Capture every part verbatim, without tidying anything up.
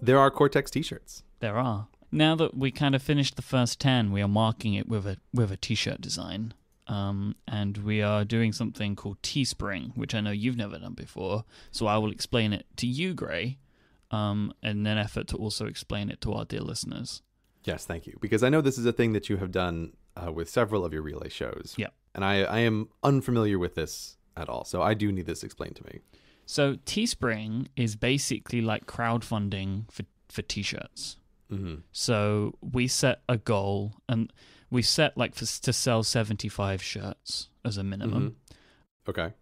There are Cortex t-shirts. There are. Now that we kind of finished the first ten, we are marking it with a with a t-shirt design. Um, and we are doing something called Teespring, which I know you've never done before. So I will explain it to you, Gray, um, in an effort to also explain it to our dear listeners. Yes, thank you. Because I know this is a thing that you have done uh, with several of your Relay shows. Yep. And I, I am unfamiliar with this at all. So I do need this explained to me. So Teespring is basically like crowdfunding for, for T-shirts. Mm-hmm. So we set a goal, and we set like for, to sell seventy-five shirts as a minimum. Mm-hmm. Okay.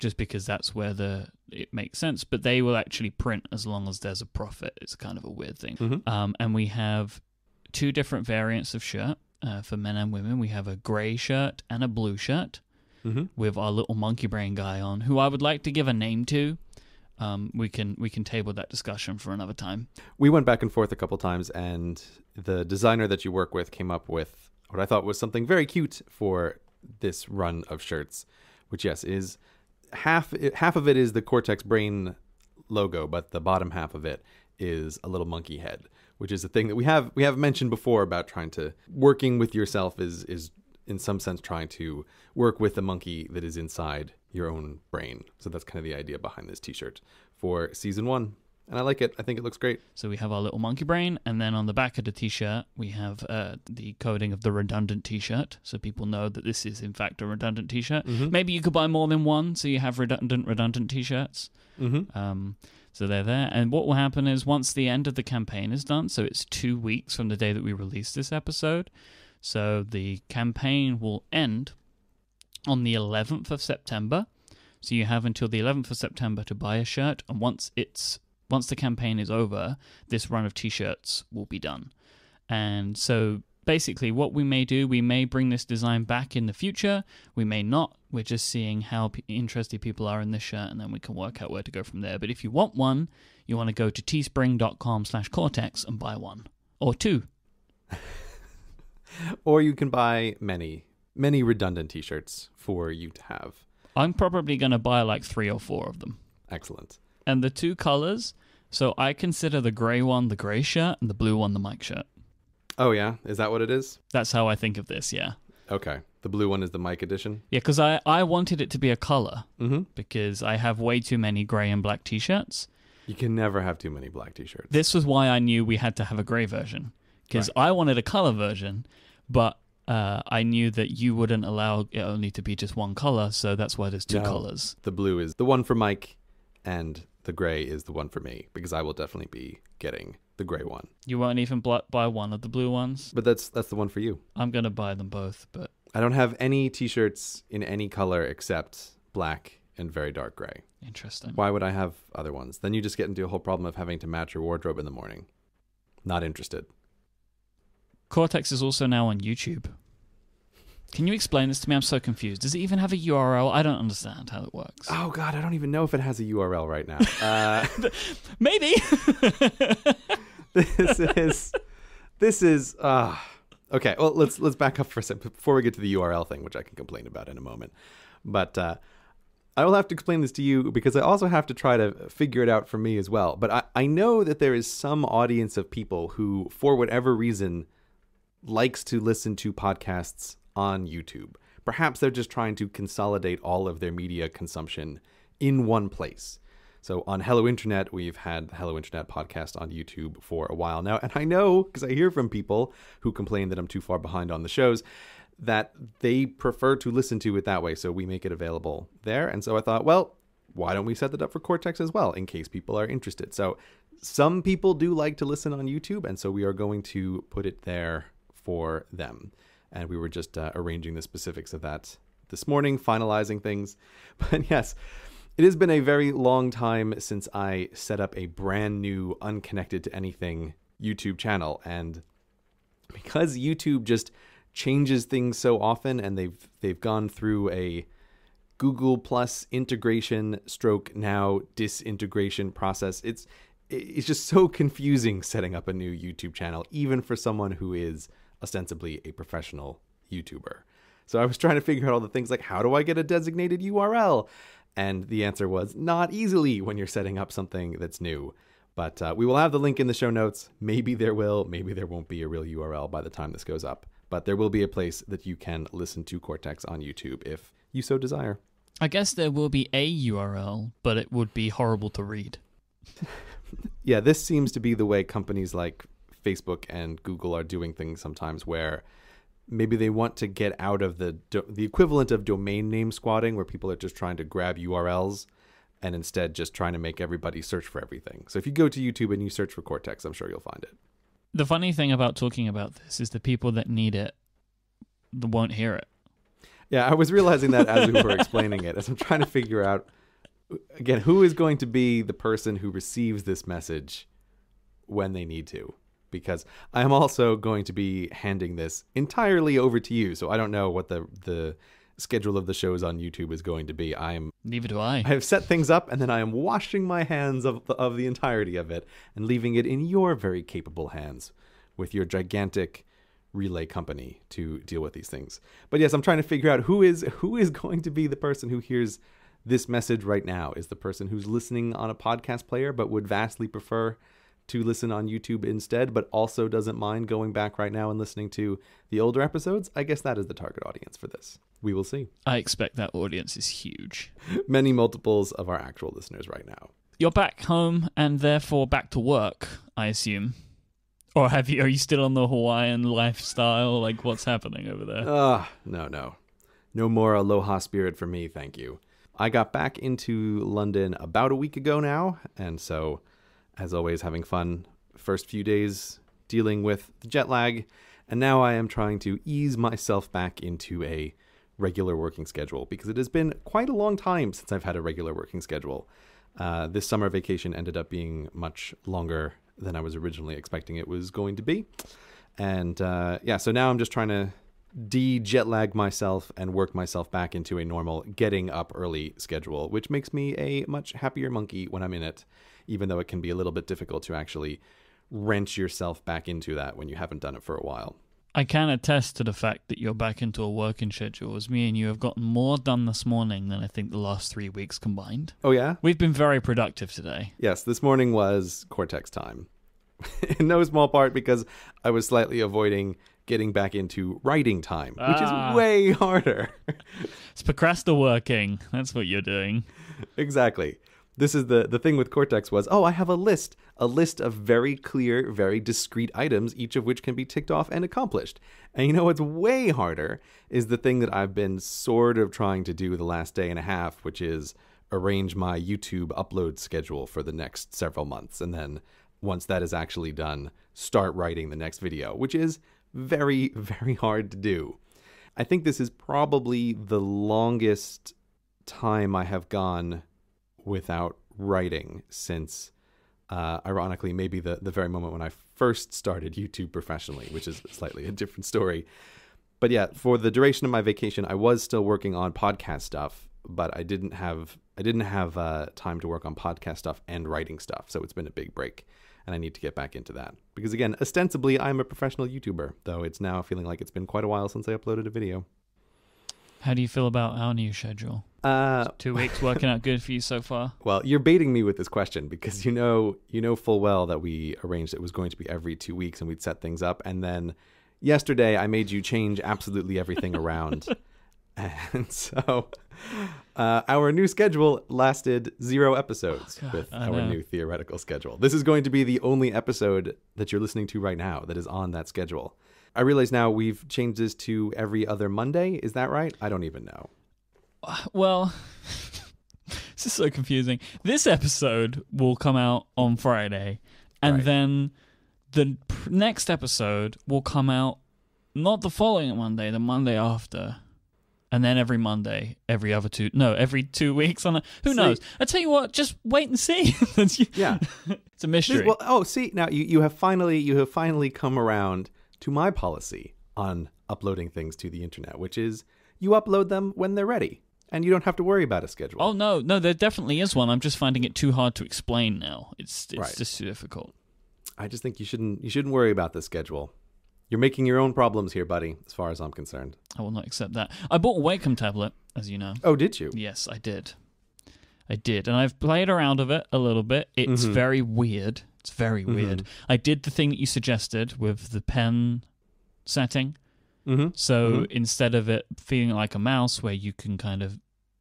Just because that's where the it makes sense. But they will actually print as long as there's a profit. It's kind of a weird thing. Mm-hmm. Um, and we have two different variants of shirt uh, for men and women. We have a gray shirt and a blue shirt mm-hmm. with our little monkey brain guy on, who I would like to give a name to. Um, we can we can table that discussion for another time. We went back and forth a couple times, and the designer that you work with came up with what I thought was something very cute for this run of shirts, which yes is half half of it is the Cortex Brain logo, but the bottom half of it is a little monkey head, which is a thing that we have we have mentioned before about trying to working with yourself is is in some sense trying to work with the monkey that is inside your own brain. So that's kind of the idea behind this t-shirt for season one. And I like it. I think it looks great. So we have our little monkey brain. And then on the back of the t-shirt, we have uh, the coding of the redundant t-shirt. So people know that this is, in fact, a redundant t-shirt. Mm-hmm. Maybe you could buy more than one. So you have redundant, redundant t-shirts. Mm-hmm. Um, so they're there. And what will happen is once the end of the campaign is done, so it's two weeks from the day that we release this episode. So the campaign will end on the eleventh of September. So you have until the eleventh of September to buy a shirt, and once it's once the campaign is over, this run of t-shirts will be done. And so basically what we may do, we may bring this design back in the future, we may not. We're just seeing how p- interested people are in this shirt, and then we can work out where to go from there. But if you want one, you want to go to teespring dot com slash cortex and buy one. Or two. Or you can buy many. Many redundant t-shirts for you to have. I'm probably going to buy like three or four of them. Excellent. And the two colors, so I consider the gray one the gray shirt and the blue one the Myke shirt. Oh, yeah? Is that what it is? That's how I think of this, yeah. Okay. The blue one is the Myke edition? Yeah, because I, I wanted it to be a color mm-hmm. because I have way too many gray and black t-shirts. You can never have too many black t-shirts. This was why I knew we had to have a gray version because right. I wanted a color version, but Uh, I knew that you wouldn't allow it only to be just one color, so that's why there's two no, colors. The blue is the one for Myke, and the gray is the one for me, because I will definitely be getting the gray one. You won't even buy one of the blue ones? But that's that's the one for you. I'm going to buy them both, but... I don't have any t-shirts in any color except black and very dark gray. Interesting. Why would I have other ones? Then you just get into a whole problem of having to match your wardrobe in the morning. Not interested. Cortex is also now on YouTube. Can you explain this to me? I'm so confused. Does it even have a U R L? I don't understand how it works. Oh, God, I don't even know if it has a U R L right now. Uh, Maybe. this is... This is... Uh, okay, well, let's let's back up for a second before we get to the U R L thing, which I can complain about in a moment. But uh, I will have to explain this to you because I also have to try to figure it out for me as well. But I, I know that there is some audience of people who, for whatever reason... likes to listen to podcasts on YouTube. Perhaps they're just trying to consolidate all of their media consumption in one place. So on Hello Internet, we've had the Hello Internet podcast on YouTube for a while now. And I know, because I hear from people who complain that I'm too far behind on the shows, that they prefer to listen to it that way. So we make it available there. And so I thought, well, why don't we set that up for Cortex as well, in case people are interested? So some people do like to listen on YouTube, and so we are going to put it there for them. And we were just uh, arranging the specifics of that this morning, finalizing things. But yes, it has been a very long time since I set up a brand new, unconnected to anything YouTube channel. And because YouTube just changes things so often, and they've they've gone through a Google Plus integration stroke now disintegration process, it's it's just so confusing setting up a new YouTube channel, even for someone who is ostensibly a professional YouTuber. So I was trying to figure out all the things like, how do I get a designated U R L? And the answer was not easily when you're setting up something that's new. But uh, we will have the link in the show notes. Maybe there will, maybe there won't be a real U R L by the time this goes up. But there will be a place that you can listen to Cortex on YouTube if you so desire. I guess there will be a U R L, but it would be horrible to read. Yeah, this seems to be the way companies like Facebook and Google are doing things sometimes, where maybe they want to get out of the do- the equivalent of domain name squatting, where people are just trying to grab U R Ls and instead just trying to make everybody search for everything. So if you go to YouTube and you search for Cortex, I'm sure you'll find it. The funny thing about talking about this is the people that need it won't hear it. Yeah, I was realizing that as we were explaining it, as I'm trying to figure out, again, who is going to be the person who receives this message when they need to, because I'm also going to be handing this entirely over to you. So I don't know what the the schedule of the shows on YouTube is going to be. I'm neither do I. I have set things up, and then I am washing my hands of the, of the entirety of it and leaving it in your very capable hands with your gigantic relay company to deal with these things. But yes, I'm trying to figure out who is who is going to be the person who hears this message right now. Is the person who's listening on a podcast player but would vastly prefer to listen on YouTube instead, but also doesn't mind going back right now and listening to the older episodes? I guess that is the target audience for this. We will see. I expect that audience is huge. Many multiples of our actual listeners right now. You're back home and therefore back to work, I assume. Or have you? Are you still on the Hawaiian lifestyle? Like, what's happening over there? Uh, no, no. No more aloha spirit for me, thank you. I got back into London about a week ago now, and so, as always, having fun first few days dealing with the jet lag, and now I am trying to ease myself back into a regular working schedule, because it has been quite a long time since I've had a regular working schedule. Uh, this summer vacation ended up being much longer than I was originally expecting it was going to be. And uh, yeah, so now I'm just trying to de-jet lag myself and work myself back into a normal getting up early schedule, which makes me a much happier monkey when I'm in it, even though it can be a little bit difficult to actually wrench yourself back into that when you haven't done it for a while. I can attest to the fact that you're back into a working schedule, as me and you have gotten more done this morning than I think the last three weeks combined. Oh, yeah? We've been very productive today. Yes, this morning was Cortex time. In no small part because I was slightly avoiding getting back into writing time, which ah. is way harder. It's procrastinating. That's what you're doing. Exactly. This is the, the thing with Cortex was, oh, I have a list, a list of very clear, very discrete items, each of which can be ticked off and accomplished. And you know what's way harder is the thing that I've been sort of trying to do the last day and a half, which is arrange my YouTube upload schedule for the next several months. And then once that is actually done, start writing the next video, which is very, very hard to do. I think this is probably the longest time I have gone without writing since, uh, ironically, maybe the, the very moment when I first started YouTube professionally, which is slightly a different story. But yeah, for the duration of my vacation, I was still working on podcast stuff, but I didn't have I didn't have uh, time to work on podcast stuff and writing stuff. So it's been a big break, and I need to get back into that. Because again, ostensibly, I'm a professional YouTuber, though it's now feeling like it's been quite a while since I uploaded a video. How do you feel about our new schedule? Uh, two weeks working out good for you so far? Well, you're baiting me with this question because you know you know full well that we arranged it was going to be every two weeks and we'd set things up. And then yesterday I made you change absolutely everything around. And so uh, our new schedule lasted zero episodes oh, God, with I our know. new theoretical schedule. This is going to be the only episode that you're listening to right now that is on that schedule. I realize now we've changed this to every other Monday. Is that right? I don't even know. Well, this is so confusing. This episode will come out on Friday, and right. then the next episode will come out not the following Monday, the Monday after, and then every Monday, every other two, no, every two weeks. On a, who see, knows? I tell you what, just wait and see. Yeah, it's a mystery. This, well, oh, see, now you, you have finally you have finally come around to my policy on uploading things to the internet, which is you upload them when they're ready, and you don't have to worry about a schedule. Oh, no, no, there definitely is one. I'm just finding it too hard to explain now. It's it's right. just too difficult. I just think you shouldn't you shouldn't worry about the schedule. You're making your own problems here, buddy, as far as I'm concerned. I will not accept that. I bought a Wacom tablet, as you know. Oh, did you? Yes, I did. I did, and I've played around with it a little bit. It's mm-hmm. very weird. It's very mm-hmm. weird. I did the thing that you suggested with the pen setting. Mm-hmm. So mm-hmm. instead of it feeling like a mouse where you can kind of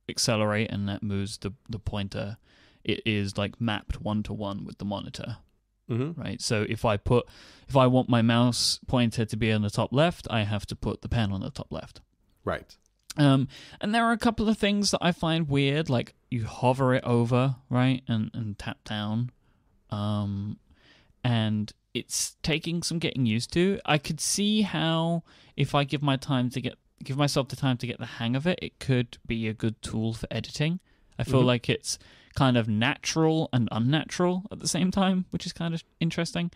accelerate and that moves the, the pointer, it is like mapped one-to-one with the monitor. Mm-hmm. Right? So if I put, if I want my mouse pointer to be on the top left, I have to put the pen on the top left. Right. Um, and there are a couple of things that I find weird, like you hover it over, right, and, and tap down. Um, and it's taking some getting used to. I could see how if I give my time to get give myself the time to get the hang of it, it could be a good tool for editing. I feel mm-hmm. like it's kind of natural and unnatural at the same time, which is kind of interesting.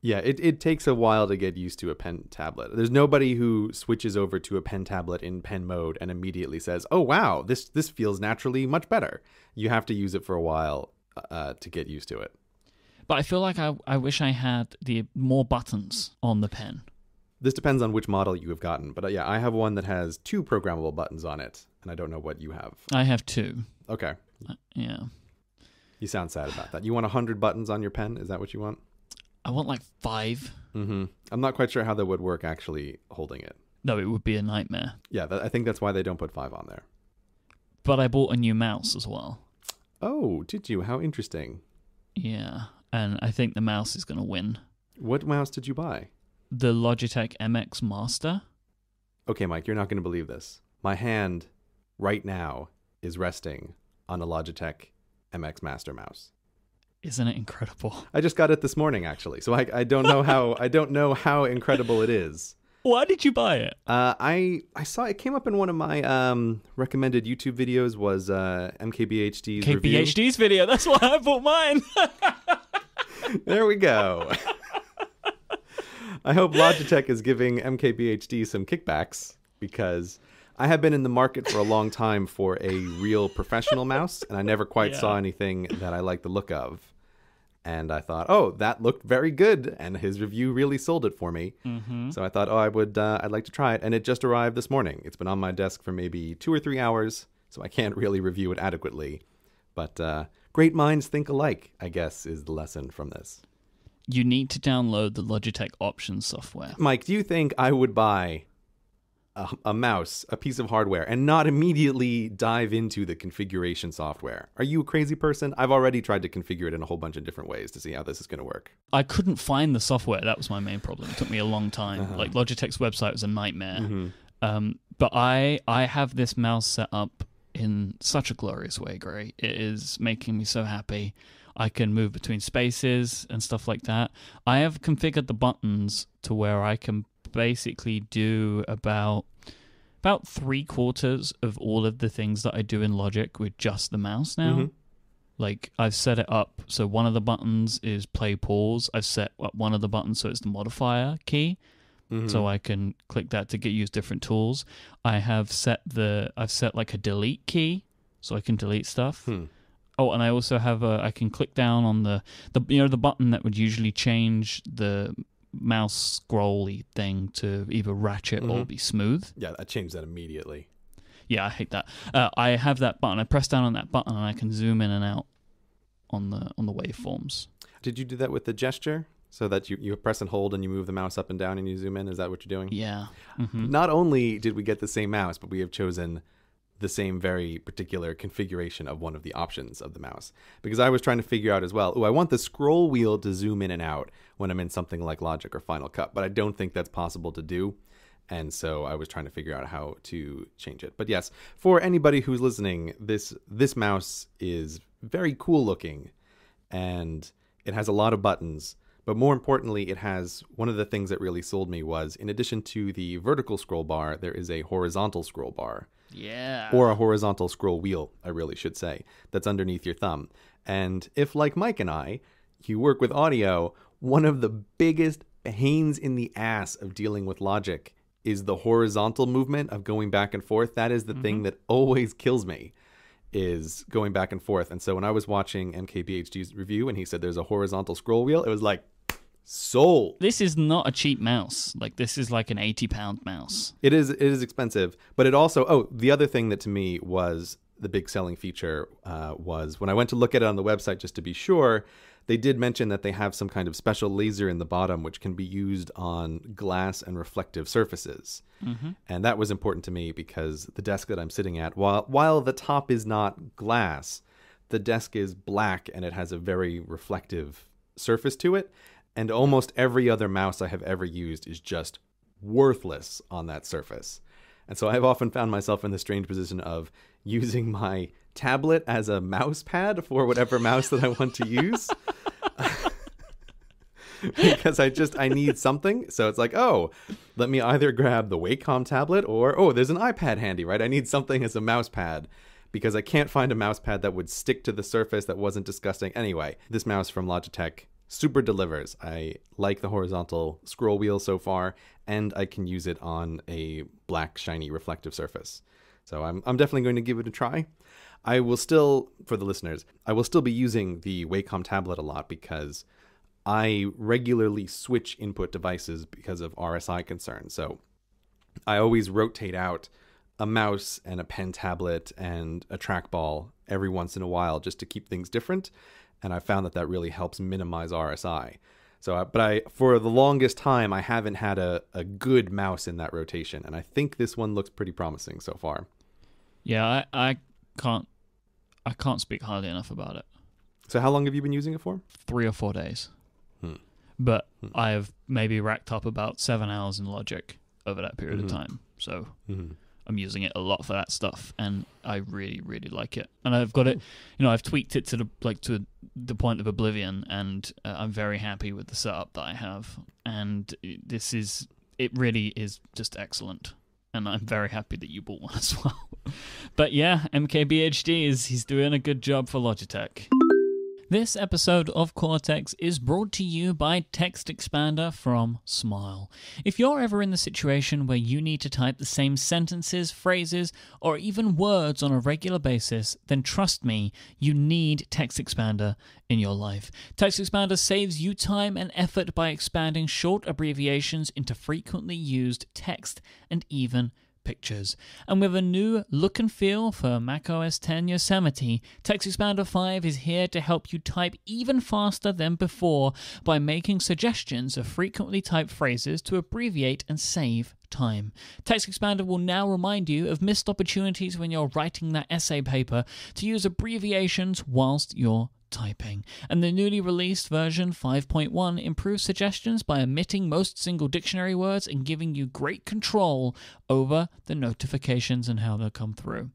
Yeah, it, it takes a while to get used to a pen tablet. There's nobody who switches over to a pen tablet in pen mode and immediately says, oh, wow, this, this feels naturally much better. You have to use it for a while uh, to get used to it. But I feel like I, I wish I had the more buttons on the pen. This depends on which model you have gotten. But yeah, I have one that has two programmable buttons on it, and I don't know what you have. I have two. Okay. Uh, yeah. You sound sad about that. You want one hundred buttons on your pen? Is that what you want? I want like five. Mm-hmm. I'm not quite sure how that would work actually holding it. No, it would be a nightmare. Yeah, that, I think that's why they don't put five on there. But I bought a new mouse as well. Oh, did you? How interesting. Yeah. And I think the mouse is going to win. What mouse did you buy? The Logitech M X Master. Okay, Mike, you're not going to believe this. My hand right now is resting on a Logitech M X Master mouse. Isn't it incredible? I just got it this morning, actually. So I, I don't know how I don't know how incredible it is. Why did you buy it? Uh, I I saw it came up in one of my um, recommended YouTube videos. Was uh, M K B H D's K B H D's review? M K B H D's video. That's why I bought mine. There we go. I hope Logitech is giving M K B H D some kickbacks, because I have been in the market for a long time for a real professional mouse, and I never quite yeah. saw anything that I liked the look of. And I thought, oh, that looked very good, and his review really sold it for me. Mm-hmm. So I thought, oh, I would, uh, I'd like to try it, and it just arrived this morning. It's been on my desk for maybe two or three hours, so I can't really review it adequately. But uh, great minds think alike, I guess, is the lesson from this. You need to download the Logitech Options software. Mike, do you think I would buy a, a mouse, a piece of hardware, and not immediately dive into the configuration software? Are you a crazy person? I've already tried to configure it in a whole bunch of different ways to see how this is going to work. I couldn't find the software. That was my main problem. It took me a long time. Uh-huh. Like Logitech's website was a nightmare. Mm-hmm. Um, but I, I have this mouse set up in such a glorious way, Gray. It is making me so happy. I can move between spaces and stuff like that. I have configured the buttons to where I can basically do about about three quarters of all of the things that I do in Logic with just the mouse now. Mm-hmm. Like I've set it up so one of the buttons is play pause. I've set up one of the buttons so it's the modifier key. Mm-hmm. So I can click that to get use different tools. I have set the I've set like a delete key so I can delete stuff. Hmm. Oh, and I also have a, I can click down on the, the you know the button that would usually change the mouse scrolly thing to either ratchet mm-hmm. or be smooth. Yeah, I changed that immediately. Yeah, I hate that. Uh, I have that button. I press down on that button and I can zoom in and out on the on the waveforms. Did you do that with the gesture? So that you, you press and hold and you move the mouse up and down and you zoom in? Is that what you're doing? Yeah. Mm-hmm. Not only did we get the same mouse, but we have chosen the same very particular configuration of one of the options of the mouse. Because I was trying to figure out as well, oh, I want the scroll wheel to zoom in and out when I'm in something like Logic or Final Cut, but I don't think that's possible to do. And so I was trying to figure out how to change it. But yes, for anybody who's listening, this this mouse is very cool looking and it has a lot of buttons. But more importantly, it has one of the things that really sold me was in addition to the vertical scroll bar, there is a horizontal scroll bar. Yeah. Or a horizontal scroll wheel, I really should say, that's underneath your thumb. And if, like Mike and I, you work with audio, one of the biggest pains in the ass of dealing with Logic is the horizontal movement of going back and forth. That is the mm-hmm. thing that always kills me. Is going back and forth. And so when I was watching M K B H D's review and he said there's a horizontal scroll wheel, it was like, sold. This is not a cheap mouse. Like this is like an eighty pound mouse. It is it is expensive, but it also, oh, the other thing that to me was the big selling feature uh, was when I went to look at it on the website just to be sure, They did mention that they have some kind of special laser in the bottom which can be used on glass and reflective surfaces. Mm-hmm. And that was important to me because the desk that I'm sitting at, while while the top is not glass, the desk is black and it has a very reflective surface to it. And almost every other mouse I have ever used is just worthless on that surface. And so I've often found myself in the strange position of using my tablet as a mouse pad for whatever mouse that I want to use. Because I just, I need something. So it's like, oh, let me either grab the Wacom tablet or, oh, there's an iPad handy, right? I need something as a mouse pad because I can't find a mouse pad that would stick to the surface that wasn't disgusting. Anyway, this mouse from Logitech super delivers. I like the horizontal scroll wheel so far, and I can use it on a black, shiny, reflective surface. So I'm, I'm definitely going to give it a try. I will still, for the listeners, I will still be using the Wacom tablet a lot because I regularly switch input devices because of R S I concerns. So I always rotate out a mouse and a pen tablet and a trackball every once in a while just to keep things different. And I found that that really helps minimize R S I. So, but I, for the longest time, I haven't had a, a good mouse in that rotation. And I think this one looks pretty promising so far. Yeah, I, I can't, I can't speak highly enough about it. So how long have you been using it for? Three or four days. Hmm. But hmm. I've maybe racked up about seven hours in Logic over that period mm-hmm. of time. So mm-hmm. I'm using it a lot for that stuff, and I really, really like it. And I've got it, you know, I've tweaked it to the like to the point of oblivion, and uh, I'm very happy with the setup that I have. And this is, it really is just excellent. And I'm very happy that you bought one as well. But yeah, M K B H D is he's doing a good job for Logitech. This episode of Cortex is brought to you by Text Expander from Smile. If you're ever in the situation where you need to type the same sentences, phrases, or even words on a regular basis, then trust me, you need Text Expander in your life. Text Expander saves you time and effort by expanding short abbreviations into frequently used text and even pictures. And with a new look and feel for Mac O S ten Yosemite, Text Expander five is here to help you type even faster than before by making suggestions of frequently typed phrases to abbreviate and save time. Text Expander will now remind you of missed opportunities when you're writing that essay paper to use abbreviations whilst you're typing. And the newly released version five point one improves suggestions by omitting most single dictionary words and giving you great control over the notifications and how they'll come through.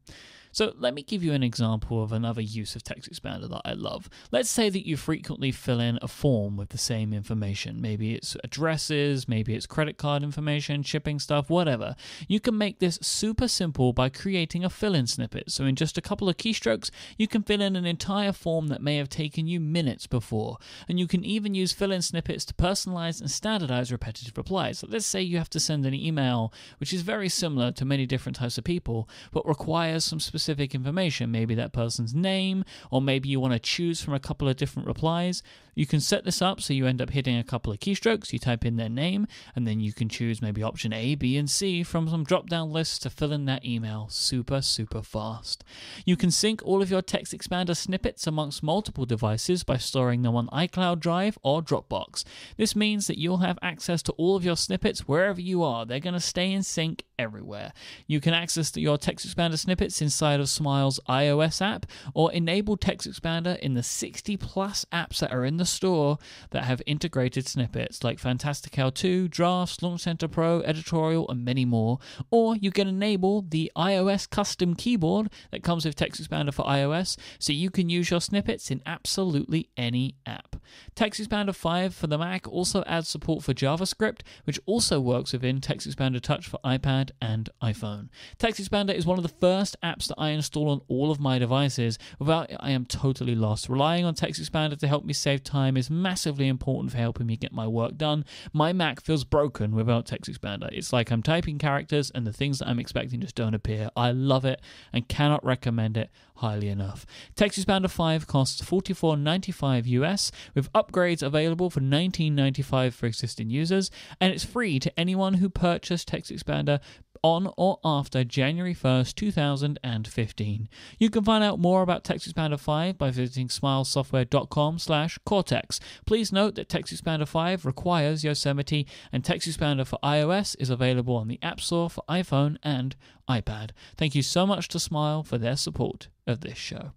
So let me give you an example of another use of Text Expander that I love. Let's say that you frequently fill in a form with the same information. Maybe it's addresses, maybe it's credit card information, shipping stuff, whatever. You can make this super simple by creating a fill-in snippet. So in just a couple of keystrokes, you can fill in an entire form that may have taken you minutes before. And you can even use fill-in snippets to personalize and standardize repetitive replies. So let's say you have to send an email, which is very similar to many different types of people, but requires some specific specific information, maybe that person's name, or maybe you want to choose from a couple of different replies. You can set this up so you end up hitting a couple of keystrokes, you type in their name, and then you can choose maybe option A, B, and C from some drop-down lists to fill in that email super, super fast. You can sync all of your Text Expander snippets amongst multiple devices by storing them on iCloud Drive or Dropbox. This means that you'll have access to all of your snippets wherever you are. They're going to stay in sync everywhere. You can access your Text Expander snippets inside of Smile's iOS app, or enable Text Expander in the sixty plus apps that are in the store that have integrated snippets like Fantastical two, Drafts, Launch Center Pro, Editorial, and many more. Or you can enable the iOS custom keyboard that comes with Text Expander for iOS, so you can use your snippets in absolutely any app. Text Expander five for the Mac also adds support for JavaScript, which also works within Text Expander Touch for iPad and iPhone. Text Expander is one of the first apps that I I install on all of my devices. Without it, I am totally lost. Relying on Text Expander to help me save time is massively important for helping me get my work done. My Mac feels broken without Text Expander. It's like I'm typing characters and the things that I'm expecting just don't appear. I love it and cannot recommend it highly enough. Text Expander five costs forty-four dollars and ninety-five cents U S, with upgrades available for nineteen dollars and ninety-five cents for existing users, and it's free to anyone who purchased Text Expander on or after January first, two thousand fifteen. You can find out more about Text Expander five by visiting smilesoftware dot com slash cortex. Please note that Text Expander five requires Yosemite, and Text Expander for iOS is available on the App Store for iPhone and iPad. Thank you so much to Smile for their support of this show.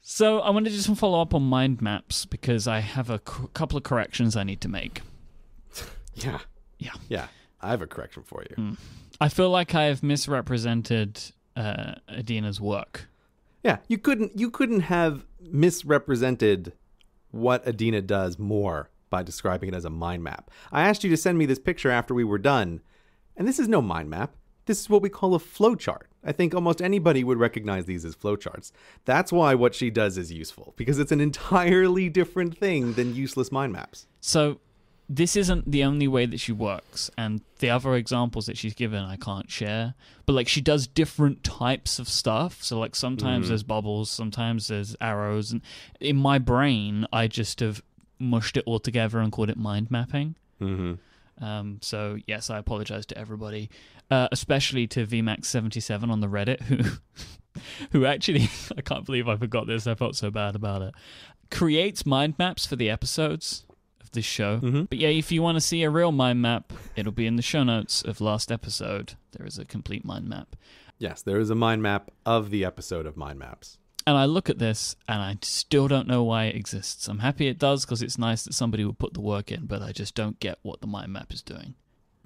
So I want to do some follow-up on mind maps because I have a c- couple of corrections I need to make. Yeah. Yeah. Yeah. I have a correction for you. Mm. I feel like I've misrepresented uh, Adina's work. Yeah. You couldn't you couldn't have misrepresented what Adina does more by describing it as a mind map. I asked you to send me this picture after we were done, and this is no mind map. This is what we call a flowchart. I think almost anybody would recognize these as flowcharts. That's why what she does is useful, because it's an entirely different thing than useless mind maps. So this isn't the only way that she works, and the other examples that she's given I can't share. But like she does different types of stuff. So like sometimes mm. there's bubbles, sometimes there's arrows, and in my brain I just have mushed it all together and called it mind mapping. Mm-hmm. Um, so, yes, I apologize to everybody, uh, especially to V max seventy-seven on the Reddit, who who actually, I can't believe I forgot this, I felt so bad about it, creates mind maps for the episodes of this show. Mm-hmm. But yeah, if you want to see a real mind map, it'll be in the show notes of last episode. There is a complete mind map. Yes, there is a mind map of the episode of Mind Maps. And I look at this, and I still don't know why it exists. I'm happy it does, because it's nice that somebody would put the work in, but I just don't get what the mind map is doing.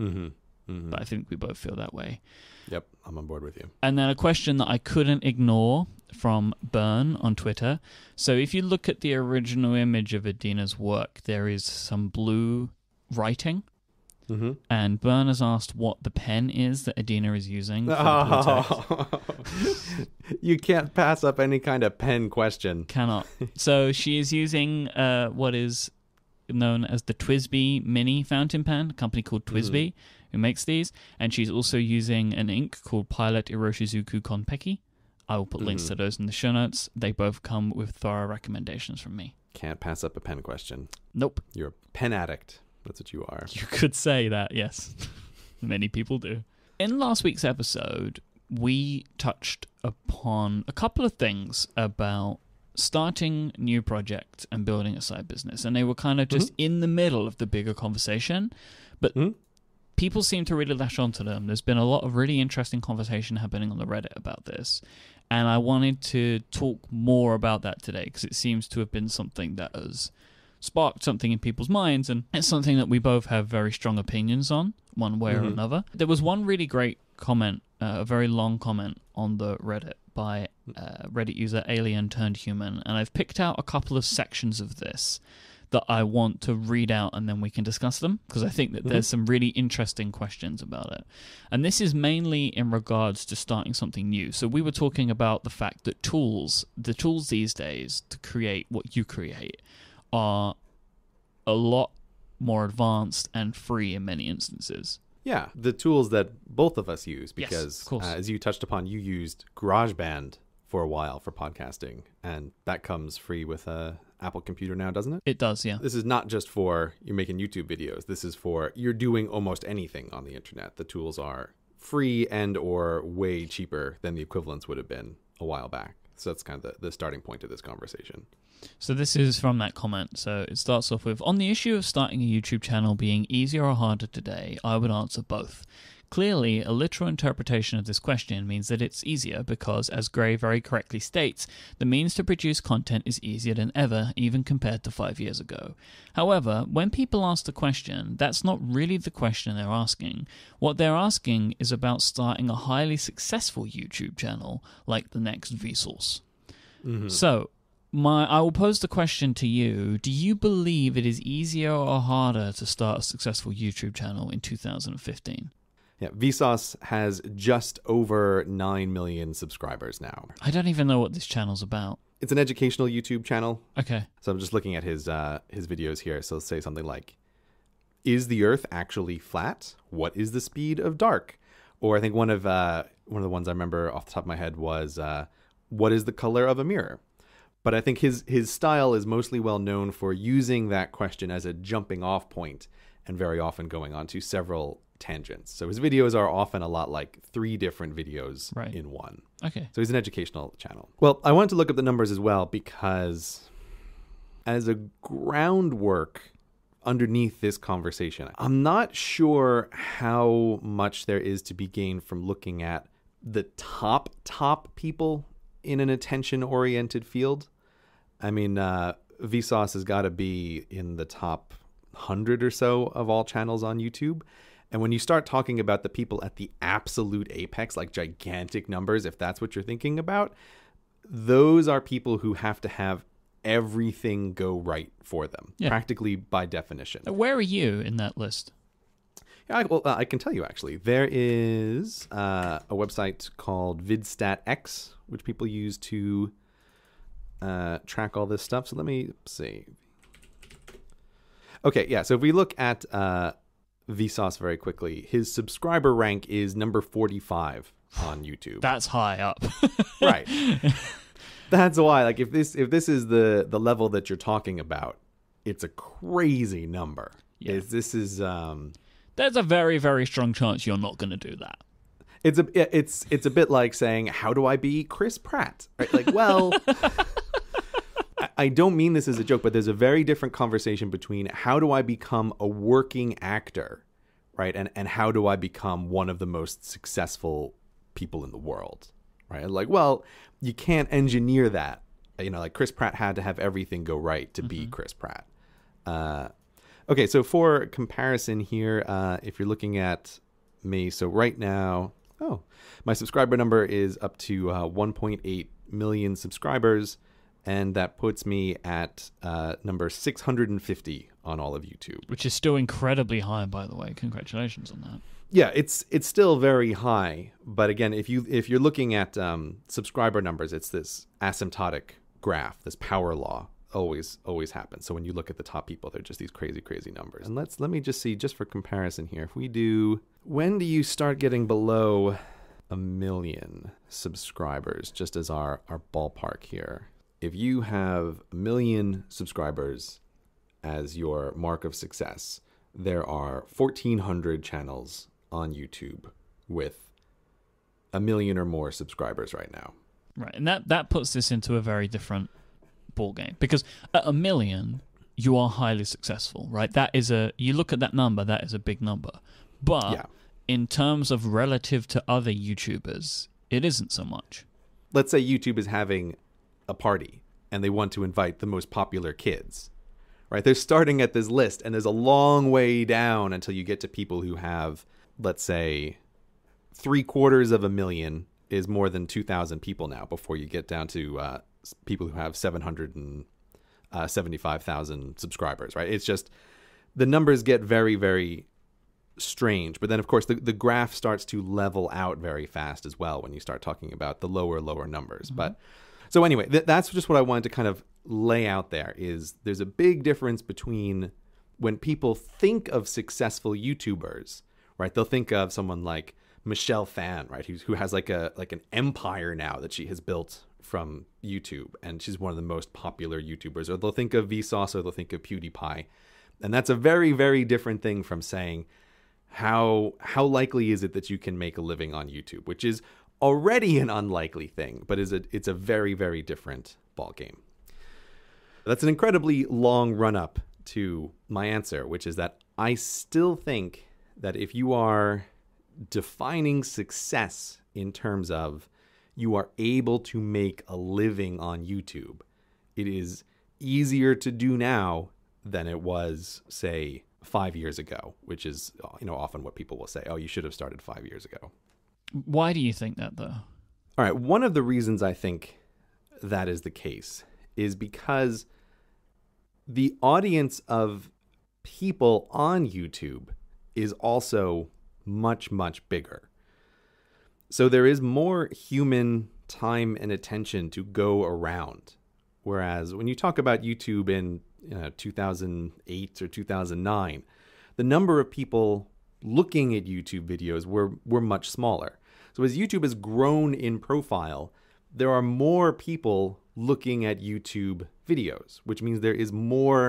Mm-hmm. Mm-hmm. But I think we both feel that way. Yep, I'm on board with you. And then a question that I couldn't ignore from Byrne on Twitter. So if you look at the original image of Adina's work, there is some blue writing. Mm-hmm. And Byrne has asked what the pen is that Adina is using. For oh. You can't pass up any kind of pen question. Cannot. So she is using uh, what is known as the Twisby mini fountain pen, a company called Twisby, mm. who makes these. And she's also using an ink called Pilot Hiroshizuku Konpeki. I will put links mm. to those in the show notes. They both come with thorough recommendations from me. Can't pass up a pen question. Nope. You're a pen addict. That's what you are. You could say that, yes. Many people do. In last week's episode, we touched upon a couple of things about starting new projects and building a side business. And they were kind of just mm-hmm. in the middle of the bigger conversation. But mm-hmm. people seem to really lash onto them. There's been a lot of really interesting conversation happening on the Reddit about this. And I wanted to talk more about that today because it seems to have been something that has sparked something in people's minds, and it's something that we both have very strong opinions on, one way mm-hmm. or another. There was one really great comment, uh, a very long comment on the Reddit by uh, Reddit user AlienTurnedHuman, and I've picked out a couple of sections of this that I want to read out, and then we can discuss them, because I think that mm-hmm. there's some really interesting questions about it. And this is mainly in regards to starting something new. So we were talking about the fact that tools, the tools these days to create what you create, are a lot more advanced and free in many instances. Yeah, the tools that both of us use, because yes, uh, as you touched upon, you used GarageBand for a while for podcasting, and that comes free with a Apple computer now, doesn't it? It does, yeah. This is not just for you're making YouTube videos. This is for you're doing almost anything on the internet. The tools are free and or way cheaper than the equivalents would have been a while back. So that's kind of the, the starting point of this conversation. So this is from that comment. So it starts off with, on the issue of starting a YouTube channel being easier or harder today, I would answer both. Clearly, a literal interpretation of this question means that it's easier because, as Gray very correctly states, the means to produce content is easier than ever, even compared to five years ago. However, when people ask the question, that's not really the question they're asking. What they're asking is about starting a highly successful YouTube channel, like the next Vsauce. Mm-hmm. So, My, I will pose the question to you. Do you believe it is easier or harder to start a successful YouTube channel in two thousand fifteen? Yeah, Vsauce has just over nine million subscribers now. I don't even know what this channel's about. It's an educational YouTube channel. Okay. So I'm just looking at his uh, his videos here. So let's say something like, is the Earth actually flat? What is the speed of dark? Or I think one of, uh, one of the ones I remember off the top of my head was, uh, what is the color of a mirror? But I think his his style is mostly well known for using that question as a jumping off point and very often going on to several tangents. So his videos are often a lot like three different videos right. in one. Okay. So he's an educational channel. Well, I wanted to look up the numbers as well because as a groundwork underneath this conversation, I'm not sure how much there is to be gained from looking at the top, top people in an attention-oriented field. I mean, uh, Vsauce has got to be in the top one hundred or so of all channels on YouTube. And when you start talking about the people at the absolute apex, like gigantic numbers, if that's what you're thinking about, those are people who have to have everything go right for them, yeah. practically by definition. Where are you in that list? Yeah, I, well, uh, I can tell you, actually. There is uh, a website called VidStatX, which people use to uh, track all this stuff. So let me see. Okay, yeah, so if we look at... Uh, Vsauce very quickly. His subscriber rank is number forty-five on YouTube. That's high up. Right. That's why, like, if this if this is the the level that you're talking about, it's a crazy number. Yeah. Is this is um there's a very, very strong chance you're not going to do that. It's a it's it's a bit like saying, how do I be Chris Pratt? Right? Like, well, I don't mean this as a joke, but there's a very different conversation between how do I become a working actor, right? And and how do I become one of the most successful people in the world, right? Like, well, you can't engineer that. You know, like Chris Pratt had to have everything go right to mm-hmm. be Chris Pratt. Uh, okay, so for comparison here, uh, if you're looking at me, so right now, oh, my subscriber number is up to uh, one point eight million subscribers. And that puts me at uh, number six hundred fifty on all of YouTube. Which is still incredibly high, by the way. Congratulations on that. Yeah, it's it's still very high. But again, if, you, if you're looking at um, subscriber numbers, it's this asymptotic graph, this power law always always happens. So when you look at the top people, they're just these crazy, crazy numbers. And let's let me just see, just for comparison here, if we do... When do you start getting below a million subscribers, just as our, our ballpark here? If you have a million subscribers as your mark of success, there are fourteen hundred channels on YouTube with a million or more subscribers right now. Right, and that, that puts this into a very different ballgame because at a million, you are highly successful, right? That is a, you look at that number, that is a big number. But yeah. in terms of relative to other YouTubers, it isn't so much. Let's say YouTube is having... a party and they want to invite the most popular kids, right? They're starting at this list and there's a long way down until you get to people who have, let's say, three quarters of a million is more than two thousand people now before you get down to uh, people who have seven hundred seventy-five thousand subscribers, right? It's just the numbers get very, very strange. But then, of course, the, the graph starts to level out very fast as well when you start talking about the lower, lower numbers. Mm-hmm. But So anyway, th that's just what I wanted to kind of lay out there is there's a big difference between when people think of successful YouTubers, right? They'll think of someone like Michelle Phan, right? Who's, who has like a like an empire now that she has built from YouTube. And she's one of the most popular YouTubers. Or they'll think of Vsauce or they'll think of PewDiePie. And that's a very, very different thing from saying how how likely is it that you can make a living on YouTube, which is already an unlikely thing, but is a, it's a very, very different ballgame. That's an incredibly long run-up to my answer, which is that I still think that if you are defining success in terms of you are able to make a living on YouTube, it is easier to do now than it was, say, five years ago, which is, you know, often what people will say, oh, you should have started five years ago. Why do you think that, though? All right. One of the reasons I think that is the case is because the audience of people on YouTube is also much, much bigger. So there is more human time and attention to go around. Whereas when you talk about YouTube in you know, two thousand eight or two thousand nine, the number of people looking at YouTube videos were, were much smaller. So as YouTube has grown in profile, there are more people looking at YouTube videos, which means there is more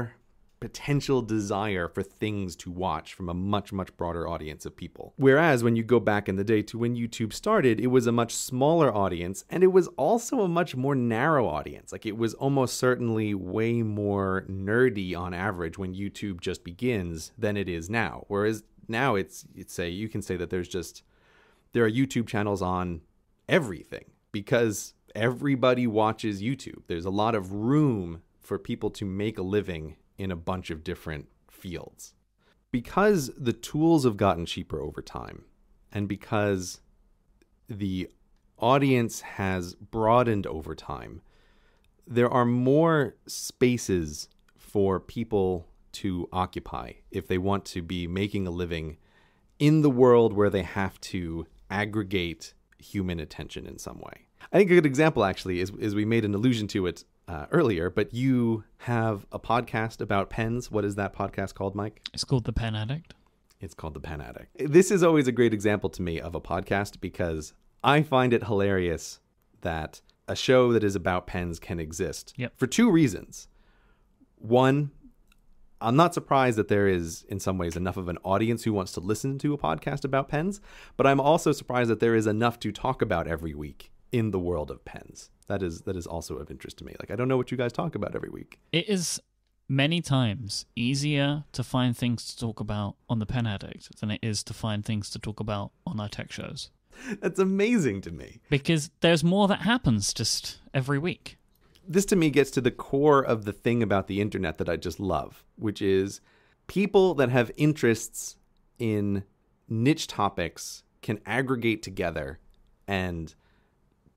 potential desire for things to watch from a much, much broader audience of people. Whereas when you go back in the day to when YouTube started, it was a much smaller audience, and it was also a much more narrow audience. Like, it was almost certainly way more nerdy on average when YouTube just begins than it is now. Whereas now it's, it's say, you can say that there's just, there are YouTube channels on everything because everybody watches YouTube. There's a lot of room for people to make a living in a bunch of different fields. Because the tools have gotten cheaper over time, and because the audience has broadened over time, there are more spaces for people to occupy if they want to be making a living in the world where they have to aggregate human attention in some way. I think a good example, actually, is, is we made an allusion to it Uh, earlier, but you have a podcast about pens. What is that podcast called, Myke? It's called The Pen Addict. It's called The Pen Addict. This is always a great example to me of a podcast because I find it hilarious that a show that is about pens can exist. Yep. For two reasons. One, I'm not surprised that there is, in some ways, enough of an audience who wants to listen to a podcast about pens, but I'm also surprised that there is enough to talk about every week in the world of pens. That is that is also of interest to me. Like, I don't know what you guys talk about every week. It is many times easier to find things to talk about on The Pen Addict than it is to find things to talk about on our tech shows. That's amazing to me. Because there's more that happens just every week. This to me gets to the core of the thing about the internet that I just love, which is people that have interests in niche topics can aggregate together and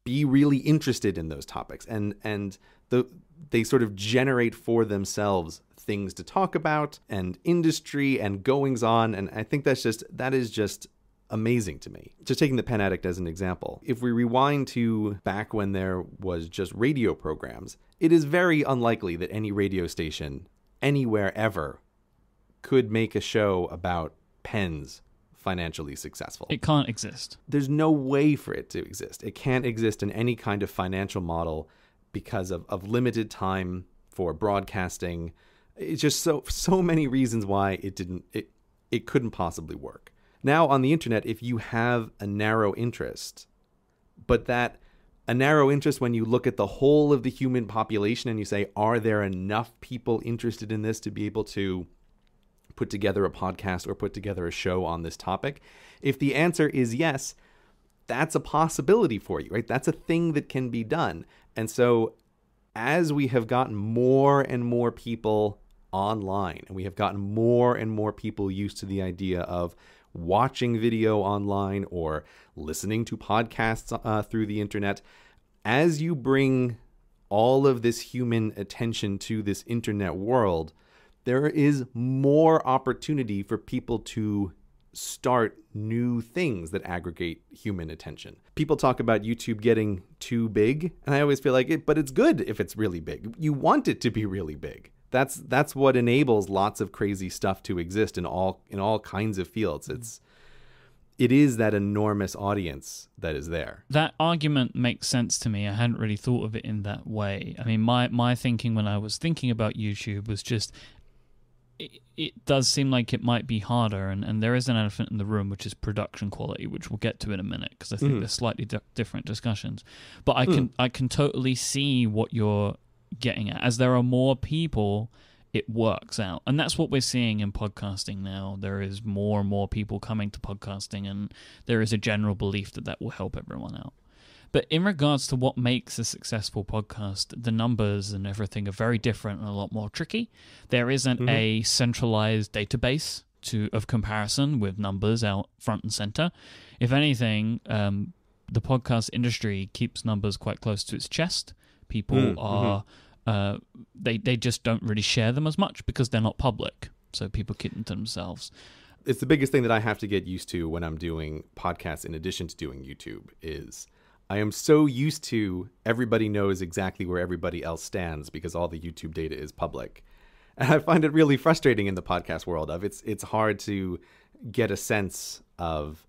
be really interested in those topics, and and the, they sort of generate for themselves things to talk about and industry and goings on. And I think that's just, that is just amazing to me. Just taking The Pen Addict as an example, if we rewind to back when there was just radio programs, it is very unlikely that any radio station anywhere ever could make a show about pens financially successful. It can't exist. There's no way for it to exist. It can't exist in any kind of financial model because of, of limited time for broadcasting. It's just so so many reasons why it didn't it it couldn't possibly work. Now on the internet, if you have a narrow interest, but that a narrow interest when you look at the whole of the human population and you say, are there enough people interested in this to be able to put together a podcast or put together a show on this topic? If the answer is yes, that's a possibility for you, right? That's a thing that can be done. And so as we have gotten more and more people online, and we have gotten more and more people used to the idea of watching video online or listening to podcasts uh, through the internet, as you bring all of this human attention to this internet world, there is more opportunity for people to start new things that aggregate human attention. People talk about YouTube getting too big, and I always feel like it, but it's good if it's really big. You want it to be really big. That's that's what enables lots of crazy stuff to exist in all in all kinds of fields. It's it is that enormous audience that is there. That argument makes sense to me. I hadn't really thought of it in that way. I mean, my my thinking when I was thinking about YouTube was just, it does seem like it might be harder, and, and there is an elephant in the room, which is production quality, which we'll get to in a minute, because I think mm. they're slightly di- different discussions. But I can mm. I can totally see what you're getting at. As there are more people, it works out. And that's what we're seeing in podcasting now. There is more and more people coming to podcasting, and there is a general belief that that will help everyone out. But in regards to what makes a successful podcast, the numbers and everything are very different and a lot more tricky. There isn't mm-hmm. a centralized database to of comparison with numbers out front and center. If anything, um, the podcast industry keeps numbers quite close to its chest. People mm-hmm. are uh, they they just don't really share them as much because they're not public, so people keep them to themselves. It's the biggest thing that I have to get used to when I'm doing podcasts in addition to doing YouTube is, I am so used to everybody knows exactly where everybody else stands because all the YouTube data is public. And I find it really frustrating in the podcast world of it's it's hard to get a sense of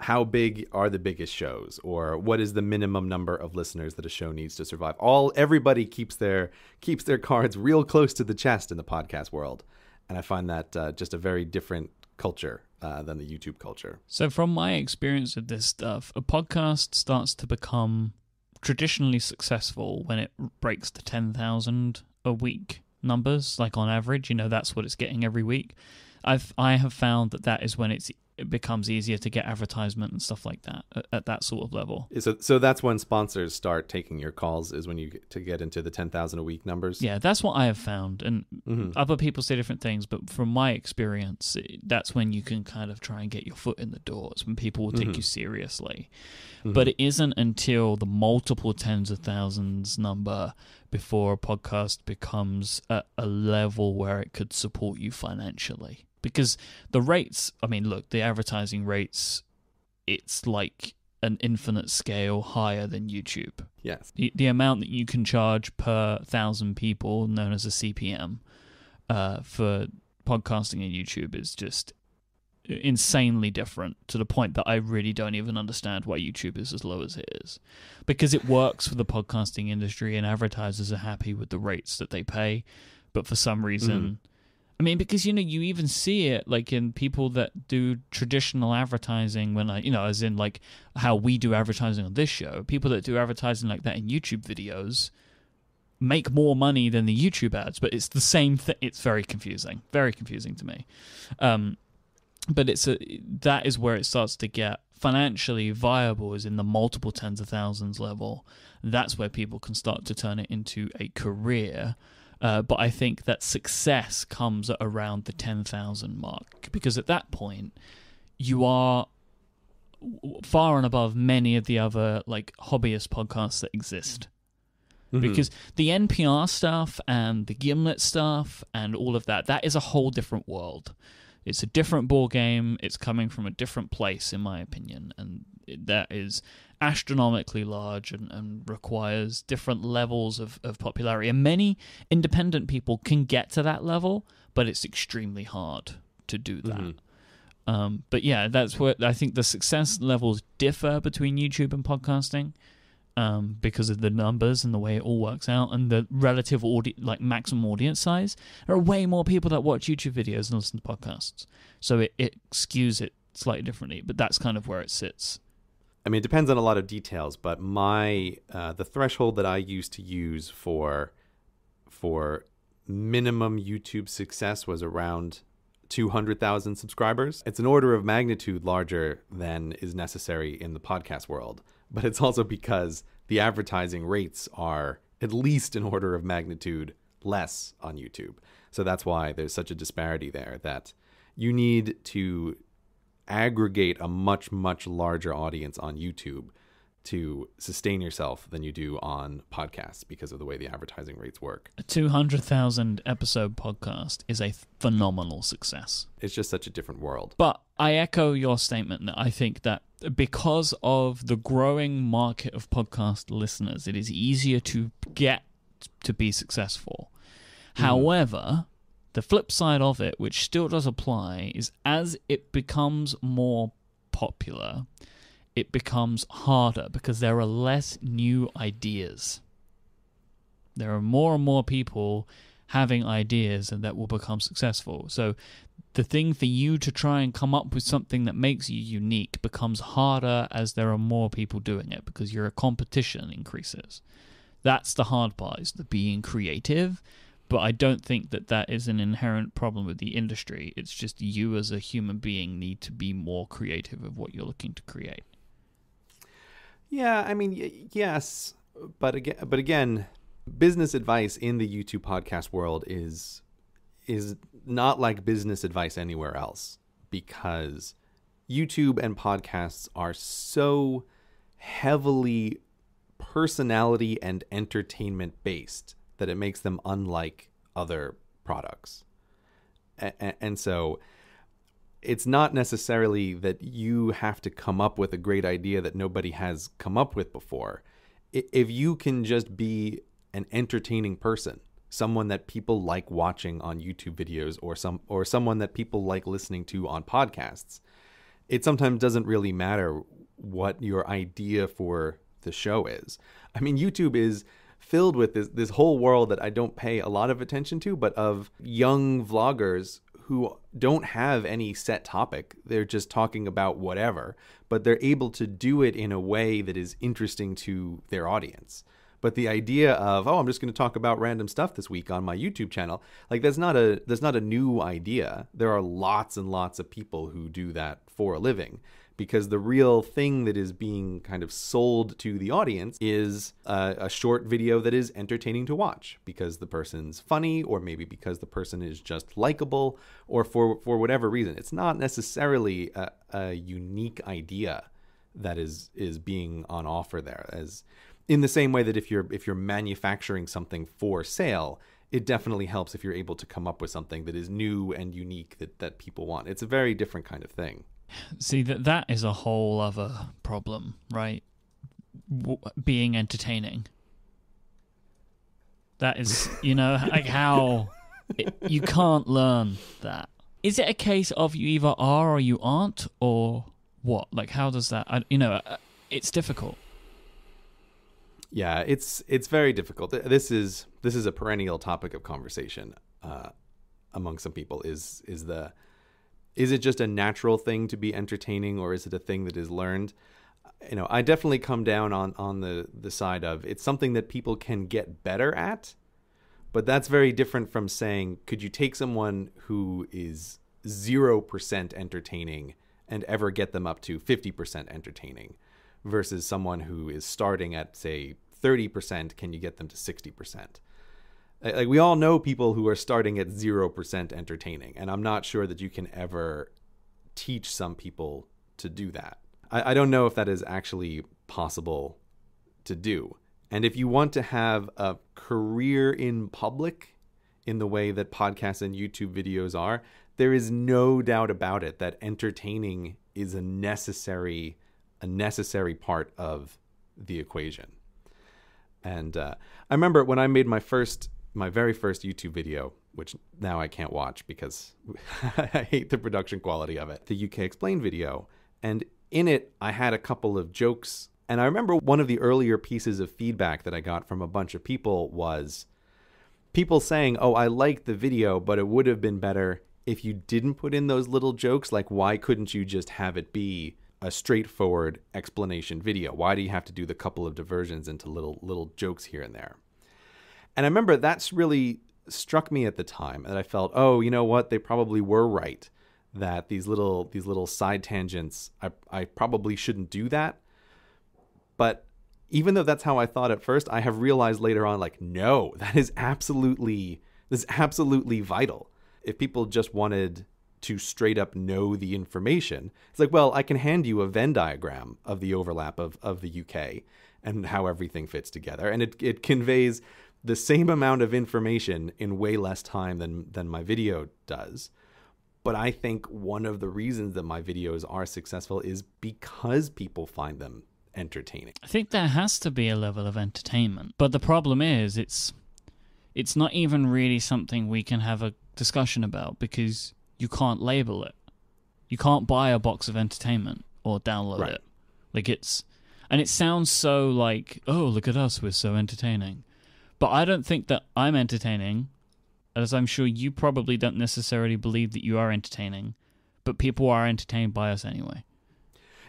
how big are the biggest shows, or what is the minimum number of listeners that a show needs to survive? All everybody keeps their keeps their cards real close to the chest in the podcast world, and I find that uh, just a very different culture uh, than the YouTube culture. So from my experience of this stuff, a podcast starts to become traditionally successful when it breaks the ten thousand a week numbers, like on average, you know, that's what it's getting every week. I've I have found that that is when it's it becomes easier to get advertisement and stuff like that at, at that sort of level. So, so that's when sponsors start taking your calls, is when you get to get into the ten thousand a week numbers. Yeah, that's what I have found. And mm-hmm. other people say different things, but from my experience, that's when you can kind of try and get your foot in the door. It's when people will take mm-hmm. you seriously. Mm-hmm. But it isn't until the multiple tens of thousands number before a podcast becomes at a level where it could support you financially. Because the rates, I mean, look, the advertising rates, it's like an infinite scale higher than YouTube. Yes. The, the amount that you can charge per thousand people, known as a C P M, uh, for podcasting and YouTube is just insanely different, to the point that I really don't even understand why YouTube is as low as it is. Because it works for the podcasting industry, and advertisers are happy with the rates that they pay. But for some reason... Mm. I mean, because, you know, you even see it, like, in people that do traditional advertising when, I, you know, as in, like, how we do advertising on this show. People that do advertising like that in YouTube videos make more money than the YouTube ads, but it's the same thing. It's very confusing, very confusing to me. Um, but it's a, that is where it starts to get financially viable, is in the multiple tens of thousands level. That's where people can start to turn it into a career. Uh, but I think that success comes at around the ten thousand mark, because at that point you are far and above many of the other, like, hobbyist podcasts that exist. Mm-hmm. Because the N P R stuff and the Gimlet stuff and all of that, that is a whole different world. It's a different ball game. It's coming from a different place, in my opinion, and that is astronomically large and, and requires different levels of, of popularity. And many independent people can get to that level, but it's extremely hard to do that. Mm-hmm. Um, but yeah, that's where I think the success levels differ between YouTube and podcasting, um, because of the numbers and the way it all works out, and the relative audi- like maximum audience size. There are way more people that watch YouTube videos than listen to podcasts, so it, it skews it slightly differently. But that's kind of where it sits. I mean, it depends on a lot of details, but my uh, the threshold that I used to use for for minimum YouTube success was around two hundred thousand subscribers. It's an order of magnitude larger than is necessary in the podcast world, but it's also because the advertising rates are at least an order of magnitude less on YouTube. So that's why there's such a disparity there, that you need to aggregate a much, much larger audience on YouTube to sustain yourself than you do on podcasts, because of the way the advertising rates work. A two hundred thousand episode podcast is a phenomenal success. It's just such a different world. But I echo your statement that I think that because of the growing market of podcast listeners, it is easier to get to be successful. Mm. However... the flip side of it, which still does apply, is as it becomes more popular, it becomes harder, because there are less new ideas. There are more and more people having ideas and that will become successful. So the thing for you to try and come up with something that makes you unique becomes harder as there are more people doing it, because your competition increases. That's the hard part, is the being creative. But I don't think that that is an inherent problem with the industry. It's just you as a human being need to be more creative of what you're looking to create. Yeah, I mean, y- yes. But again, but again, business advice in the YouTube podcast world is is not like business advice anywhere else, because YouTube and podcasts are so heavily personality and entertainment based that it makes them unlike other products. A- and so it's not necessarily that you have to come up with a great idea that nobody has come up with before. If you can just be an entertaining person, someone that people like watching on YouTube videos, or some or someone that people like listening to on podcasts, it sometimes doesn't really matter what your idea for the show is. I mean, YouTube is filled with this this whole world that I don't pay a lot of attention to, but of young vloggers who don't have any set topic. They're just talking about whatever, but they're able to do it in a way that is interesting to their audience. But the idea of, oh, I'm just going to talk about random stuff this week on my YouTube channel, like that's not a that's not a new idea. There are lots and lots of people who do that for a living, because the real thing that is being kind of sold to the audience is a, a short video that is entertaining to watch because the person's funny, or maybe because the person is just likable, or for, for whatever reason. It's not necessarily a, a unique idea that is is being on offer there, as in the same way that if you're if you're manufacturing something for sale, it definitely helps if you're able to come up with something that is new and unique that, that people want. It's a very different kind of thing. See, that that is a whole other problem, right? W- being entertaining. That is, you know, like how it, you can't learn that. Is it a case of you either are or you aren't, or what? Like, how does that? I, you know, it's difficult. Yeah, it's it's very difficult. This is this is a perennial topic of conversation uh, among some people. Is is the Is it just a natural thing to be entertaining, or is it a thing that is learned? You know, I definitely come down on, on the, the side of it's something that people can get better at, but that's very different from saying, could you take someone who is zero percent entertaining and ever get them up to fifty percent entertaining, versus someone who is starting at, say, thirty percent, can you get them to sixty percent? Like, we all know people who are starting at zero percent entertaining, and I'm not sure that you can ever teach some people to do that. I, I don't know if that is actually possible to do. And if you want to have a career in public in the way that podcasts and YouTube videos are, there is no doubt about it that entertaining is a necessary, a necessary part of the equation. And uh, I remember when I made my first... my very first YouTube video, which now I can't watch because I hate the production quality of it, the U K Explained video. And in it, I had a couple of jokes. And I remember one of the earlier pieces of feedback that I got from a bunch of people was people saying, oh, I liked the video, but it would have been better if you didn't put in those little jokes. Like, why couldn't you just have it be a straightforward explanation video? Why do you have to do the couple of diversions into little little jokes here and there? And I remember that's really struck me at the time, that I felt, oh, you know what? They probably were right, that these little these little side tangents, I, I probably shouldn't do that. But even though that's how I thought at first, I have realized later on, like, no, that is absolutely, this is absolutely vital. If people just wanted to straight up know the information, it's like, well, I can hand you a Venn diagram of the overlap of, of the U K and how everything fits together. And it, it conveys the same amount of information in way less time than than my video does. But I think one of the reasons that my videos are successful is because people find them entertaining. I think there has to be a level of entertainment. But the problem is it's it's not even really something we can have a discussion about, because you can't label it. You can't buy a box of entertainment or download right. it. Like it's and it sounds so like, oh, look at us, we're so entertaining. But I don't think that I'm entertaining, as I'm sure you probably don't necessarily believe that you are entertaining, but people are entertained by us anyway.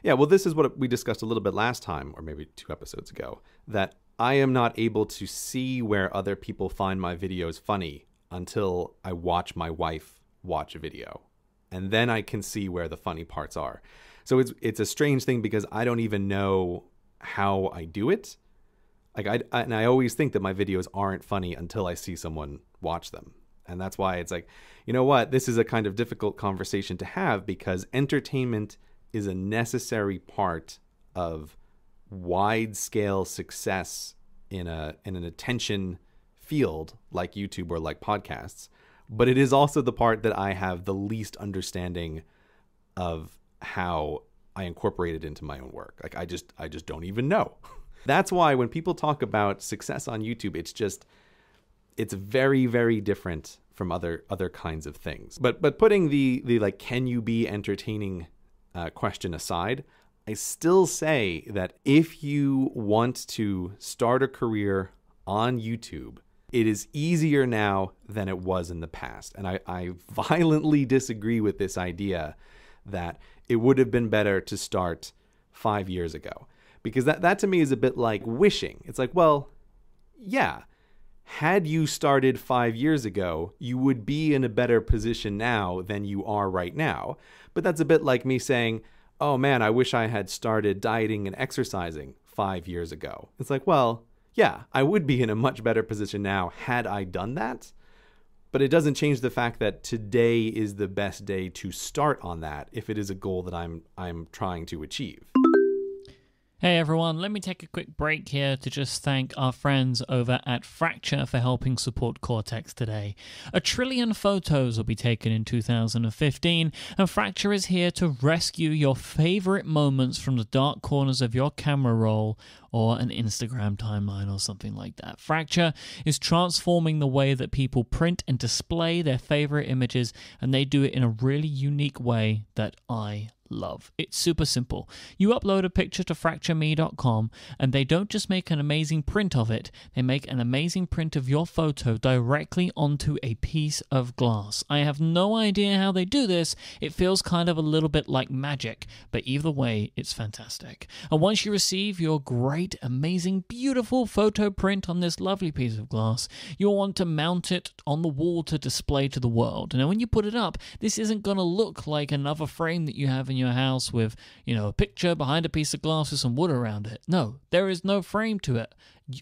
Yeah, well, this is what we discussed a little bit last time, or maybe two episodes ago, that I am not able to see where other people find my videos funny until I watch my wife watch a video. And then I can see where the funny parts are. So it's it's a strange thing, because I don't even know how I do it. Like I, I, and I always think that my videos aren't funny until I see someone watch them. And that's why it's like, you know what? This is a kind of difficult conversation to have, because entertainment is a necessary part of wide-scale success in a in an attention field like YouTube or like podcasts. But it is also the part that I have the least understanding of how I incorporate it into my own work. Like I just I just don't even know. That's why when people talk about success on YouTube, it's just, it's very, very different from other other kinds of things. But but putting the the like, can you be entertaining uh, question aside, I still say that if you want to start a career on YouTube, it is easier now than it was in the past. And I, I violently disagree with this idea that it would have been better to start five years ago. Because that, that to me is a bit like wishing. It's like, well, yeah, had you started five years ago, you would be in a better position now than you are right now. But that's a bit like me saying, oh man, I wish I had started dieting and exercising five years ago. It's like, well, yeah, I would be in a much better position now had I done that. But it doesn't change the fact that today is the best day to start on that if it is a goal that I'm I'm trying to achieve. Hey everyone, let me take a quick break here to just thank our friends over at Fracture for helping support Cortex today. A trillion photos will be taken in two thousand fifteen, and Fracture is here to rescue your favorite moments from the dark corners of your camera roll or an Instagram timeline or something like that. Fracture is transforming the way that people print and display their favorite images, and they do it in a really unique way that I love. love. It's super simple. You upload a picture to Fracture Me dot com and they don't just make an amazing print of it, they make an amazing print of your photo directly onto a piece of glass. I have no idea how they do this. It feels kind of a little bit like magic, but either way, it's fantastic. And once you receive your great, amazing, beautiful photo print on this lovely piece of glass, you'll want to mount it on the wall to display to the world. Now, when you put it up, this isn't going to look like another frame that you have in your house with, you know, a picture behind a piece of glass with some wood around it. No, there is no frame to it.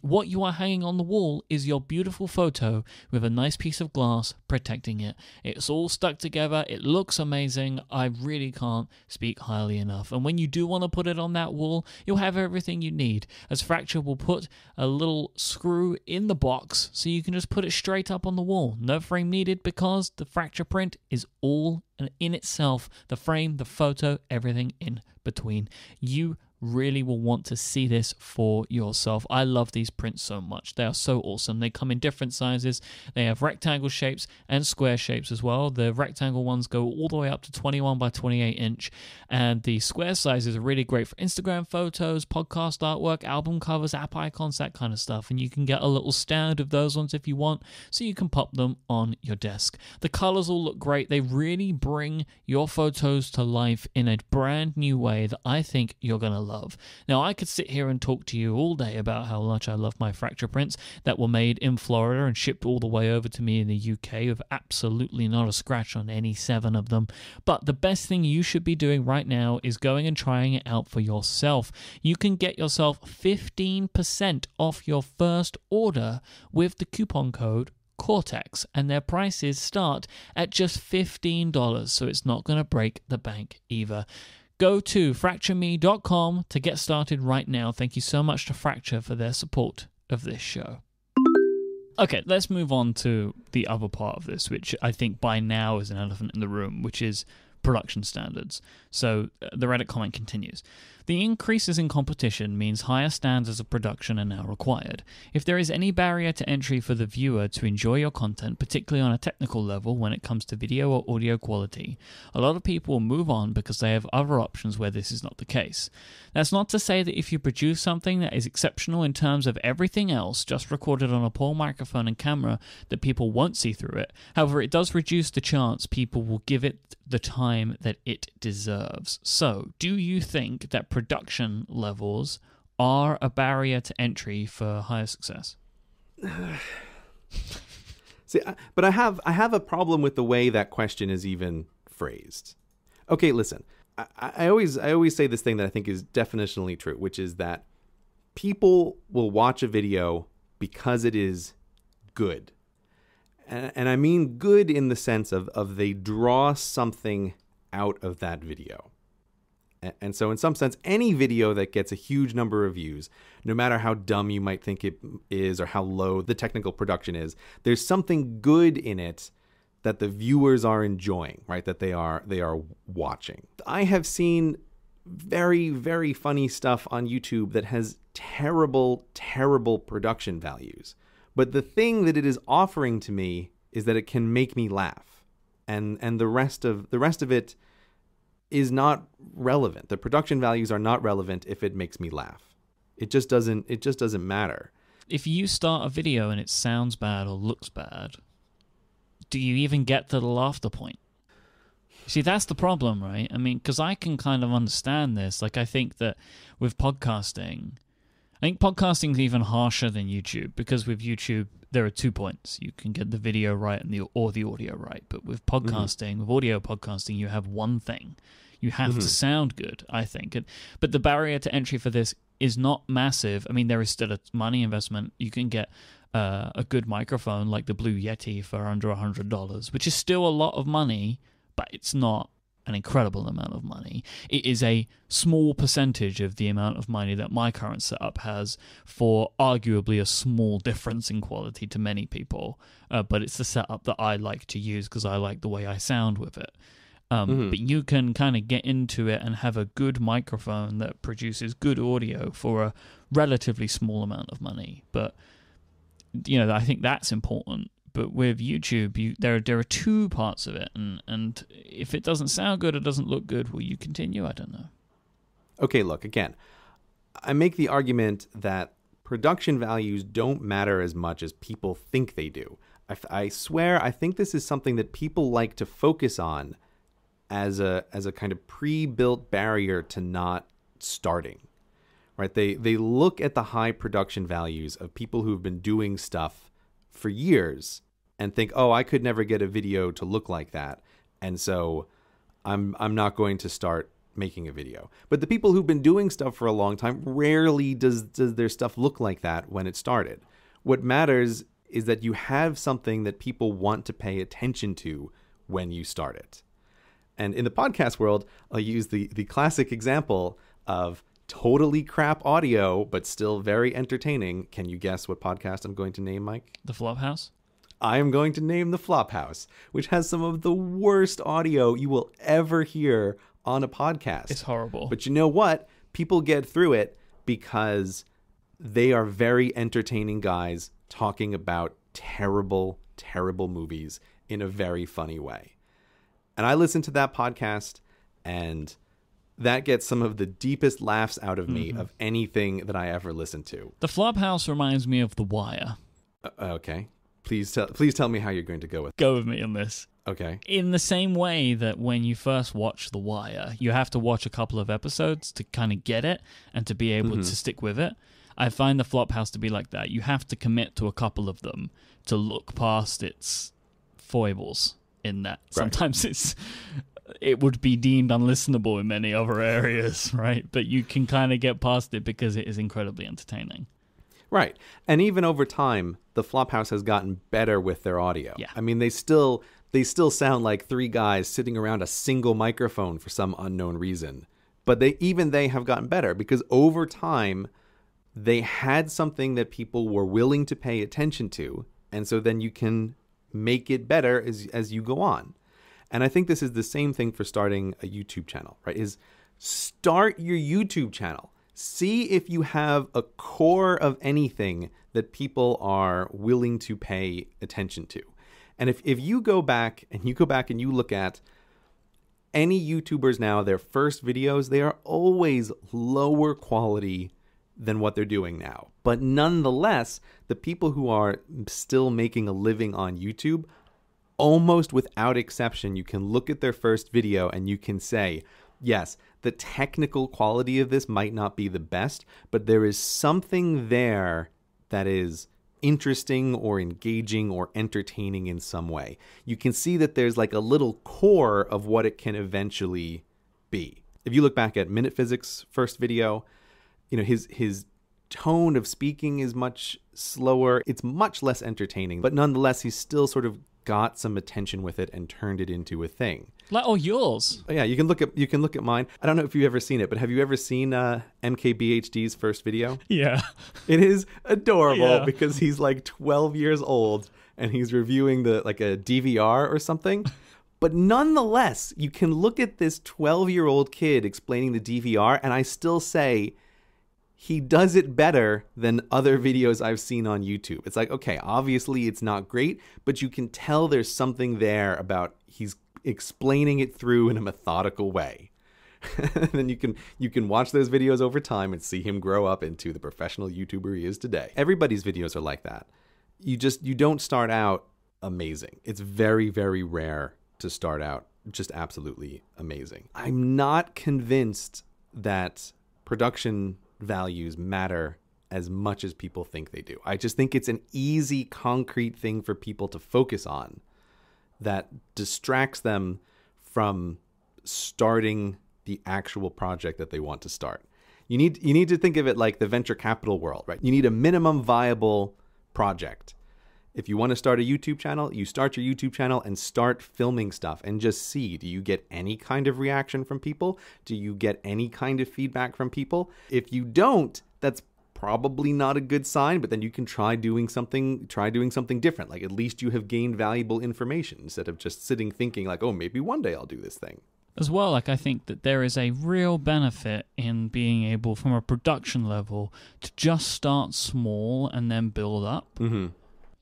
What you are hanging on the wall is your beautiful photo with a nice piece of glass protecting it. It's all stuck together. It looks amazing. I really can't speak highly enough. And when you do want to put it on that wall, you'll have everything you need, as Fracture will put a little screw in the box so you can just put it straight up on the wall. No frame needed because the Fracture print is all in itself. The frame, the photo, everything in between. You really will want to see this for yourself. I love these prints so much. They are so awesome. They come in different sizes. They have rectangle shapes and square shapes as well. The rectangle ones go all the way up to twenty-one by twenty-eight inch, and the square sizes are really great for Instagram photos, podcast artwork, album covers, app icons, that kind of stuff. And you can get a little stand of those ones if you want, so you can pop them on your desk. The colors all look great. They really bring your photos to life in a brand new way that I think you're going to love. Love. Now, I could sit here and talk to you all day about how much I love my Fracture prints that were made in Florida and shipped all the way over to me in the U K with absolutely not a scratch on any seven of them. But the best thing you should be doing right now is going and trying it out for yourself. You can get yourself fifteen percent off your first order with the coupon code Cortex, and their prices start at just fifteen dollars, so it's not going to break the bank either. Go to Fracture Me dot com to get started right now. Thank you so much to Fracture for their support of this show. Okay, let's move on to the other part of this, which I think by now is an elephant in the room, which is production standards. So the Reddit comment continues. The increases in competition means higher standards of production are now required. If there is any barrier to entry for the viewer to enjoy your content, particularly on a technical level when it comes to video or audio quality, a lot of people will move on because they have other options where this is not the case. That's not to say that if you produce something that is exceptional in terms of everything else, just recorded on a poor microphone and camera, that people won't see through it. However, it does reduce the chance people will give it the time that it deserves. So, do you think that production levels are a barrier to entry for higher success? See, I, but I have I have a problem with the way that question is even phrased. Okay, listen, I, I always I always say this thing that I think is definitionally true, which is that people will watch a video because it is good, and, and I mean good in the sense of of they draw something out of that video. And so in some sense, any video that gets a huge number of views, no matter how dumb you might think it is or how low the technical production is, there's something good in it that the viewers are enjoying, right? That they are they are watching. I have seen very, very funny stuff on YouTube that has terrible, terrible production values. But the thing that it is offering to me is that it can make me laugh. And and the rest of the rest of it is not relevant. The production values are not relevant if it makes me laugh. It just doesn't, it just doesn't matter. If you start a video and it sounds bad or looks bad, do you even get to the laughter point? See, that's the problem, right? I mean, because I can kind of understand this. Like, I think that with podcasting, I think podcasting is even harsher than YouTube, because with YouTube, there are two points. You can get the video right and the or the audio right. But with podcasting, mm-hmm. with audio podcasting, you have one thing. You have mm-hmm. to sound good, I think. And, but the barrier to entry for this is not massive. I mean, there is still a money investment. You can get uh, a good microphone like the Blue Yeti for under one hundred dollars, which is still a lot of money, but it's not an incredible amount of money. It is a small percentage of the amount of money that my current setup has for arguably a small difference in quality to many people. Uh, but it's the setup that I like to use because I like the way I sound with it. Um, mm-hmm. But you can kind of get into it and have a good microphone that produces good audio for a relatively small amount of money. But, you know, I think that's important. But with YouTube, you, there, there are two parts of it. And, and if it doesn't sound good, it doesn't look good, will you continue? I don't know. Okay, look, again, I make the argument that production values don't matter as much as people think they do. I, I swear, I think this is something that people like to focus on as a, as a kind of pre-built barrier to not starting, right? They, they look at the high production values of people who've been doing stuff for years and think, oh, I could never get a video to look like that, and so I'm I'm not going to start making a video. But the people who've been doing stuff for a long time, rarely does, does their stuff look like that when it started. What matters is that you have something that people want to pay attention to when you start it. And in the podcast world, I'll use the, the classic example of totally crap audio, but still very entertaining. Can you guess what podcast I'm going to name, Mike? The Flophouse? I am going to name The Flophouse, which has some of the worst audio you will ever hear on a podcast. It's horrible. But you know what? People get through it because they are very entertaining guys talking about terrible, terrible movies in a very funny way. And I listened to that podcast, and that gets some of the deepest laughs out of me mm-hmm. of anything that I ever listened to. The Flophouse reminds me of The Wire. Uh, okay. Please tell, please tell me how you're going to go with Go with me on this. Okay. In the same way that when you first watch The Wire, you have to watch a couple of episodes to kind of get it and to be able mm-hmm. to stick with it. I find The Flophouse to be like that. You have to commit to a couple of them to look past its foibles in that. Right. Sometimes it's... it would be deemed unlistenable in many other areas, right? But you can kind of get past it because it is incredibly entertaining. Right. And even over time, the Flophouse has gotten better with their audio. Yeah. I mean, they still they still sound like three guys sitting around a single microphone for some unknown reason. But they even they have gotten better because over time, they had something that people were willing to pay attention to. And so then you can make it better as as you go on. And I think this is the same thing for starting a YouTube channel, right? Is start your YouTube channel. See if you have a core of anything that people are willing to pay attention to. And if, if you go back and you go back and you look at any YouTubers now, their first videos, they are always lower quality than what they're doing now. But nonetheless, the people who are still making a living on YouTube, almost without exception, you can look at their first video and you can say, yes, the technical quality of this might not be the best, but there is something there that is interesting or engaging or entertaining in some way. You can see that there's like a little core of what it can eventually be. If you look back at Minute Physics' first video, you know, his his tone of speaking is much slower. It's much less entertaining, but nonetheless, he's still sort of got some attention with it and turned it into a thing. Like, oh, yours. Yeah, you can look at you can look at mine. I don't know if you've ever seen it, but have you ever seen uh, M K B H D's first video? Yeah, it is adorable yeah. because he's like twelve years old and he's reviewing the like a D V R or something. But nonetheless, you can look at this twelve-year-old kid explaining the D V R, and I still say he does it better than other videos I've seen on YouTube. It's like, okay, obviously it's not great, but you can tell there's something there about he's explaining it through in a methodical way. Then you can you can watch those videos over time and see him grow up into the professional YouTuber he is today. Everybody's videos are like that. You just you don't start out amazing. It's very, very rare to start out just absolutely amazing. I'm not convinced that production values matter as much as people think they do. I just think it's an easy, concrete thing for people to focus on that distracts them from starting the actual project that they want to start. You need, you need to think of it like the venture capital world, right? You need a minimum viable project. If you want to start a YouTube channel, you start your YouTube channel and start filming stuff and just see, do you get any kind of reaction from people? Do you get any kind of feedback from people? If you don't, that's probably not a good sign, but then you can try doing something, try doing something different. Like, at least you have gained valuable information instead of just sitting thinking like, oh, maybe one day I'll do this thing. As well, like, I think that there is a real benefit in being able, from a production level, to just start small and then build up. Mm-hmm.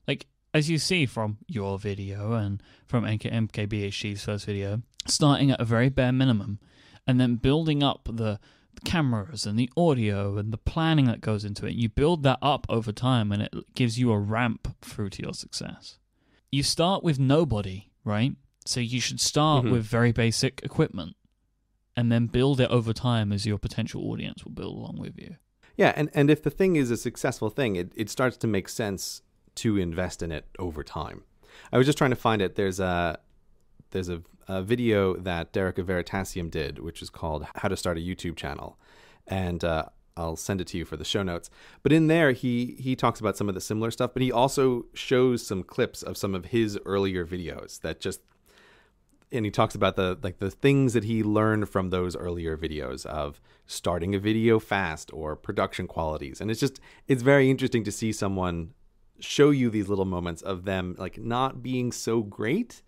Like, as you see from your video and from M K B H D's first video, starting at a very bare minimum and then building up the cameras and the audio and the planning that goes into it. You build that up over time and it gives you a ramp through to your success. You start with nobody, right? So you should start mm-hmm. with very basic equipment and then build it over time as your potential audience will build along with you. Yeah, and, and if the thing is a successful thing, it, it starts to make sense to invest in it over time. I was just trying to find it. There's a there's a, a video that Derek of Veritasium did, which is called How to Start a YouTube Channel. And uh, I'll send it to you for the show notes. But in there, he he talks about some of the similar stuff, but he also shows some clips of some of his earlier videos that just, and he talks about the like the things that he learned from those earlier videos of starting a video fast or production qualities. And it's just, it's very interesting to see someone show you these little moments of them like not being so great,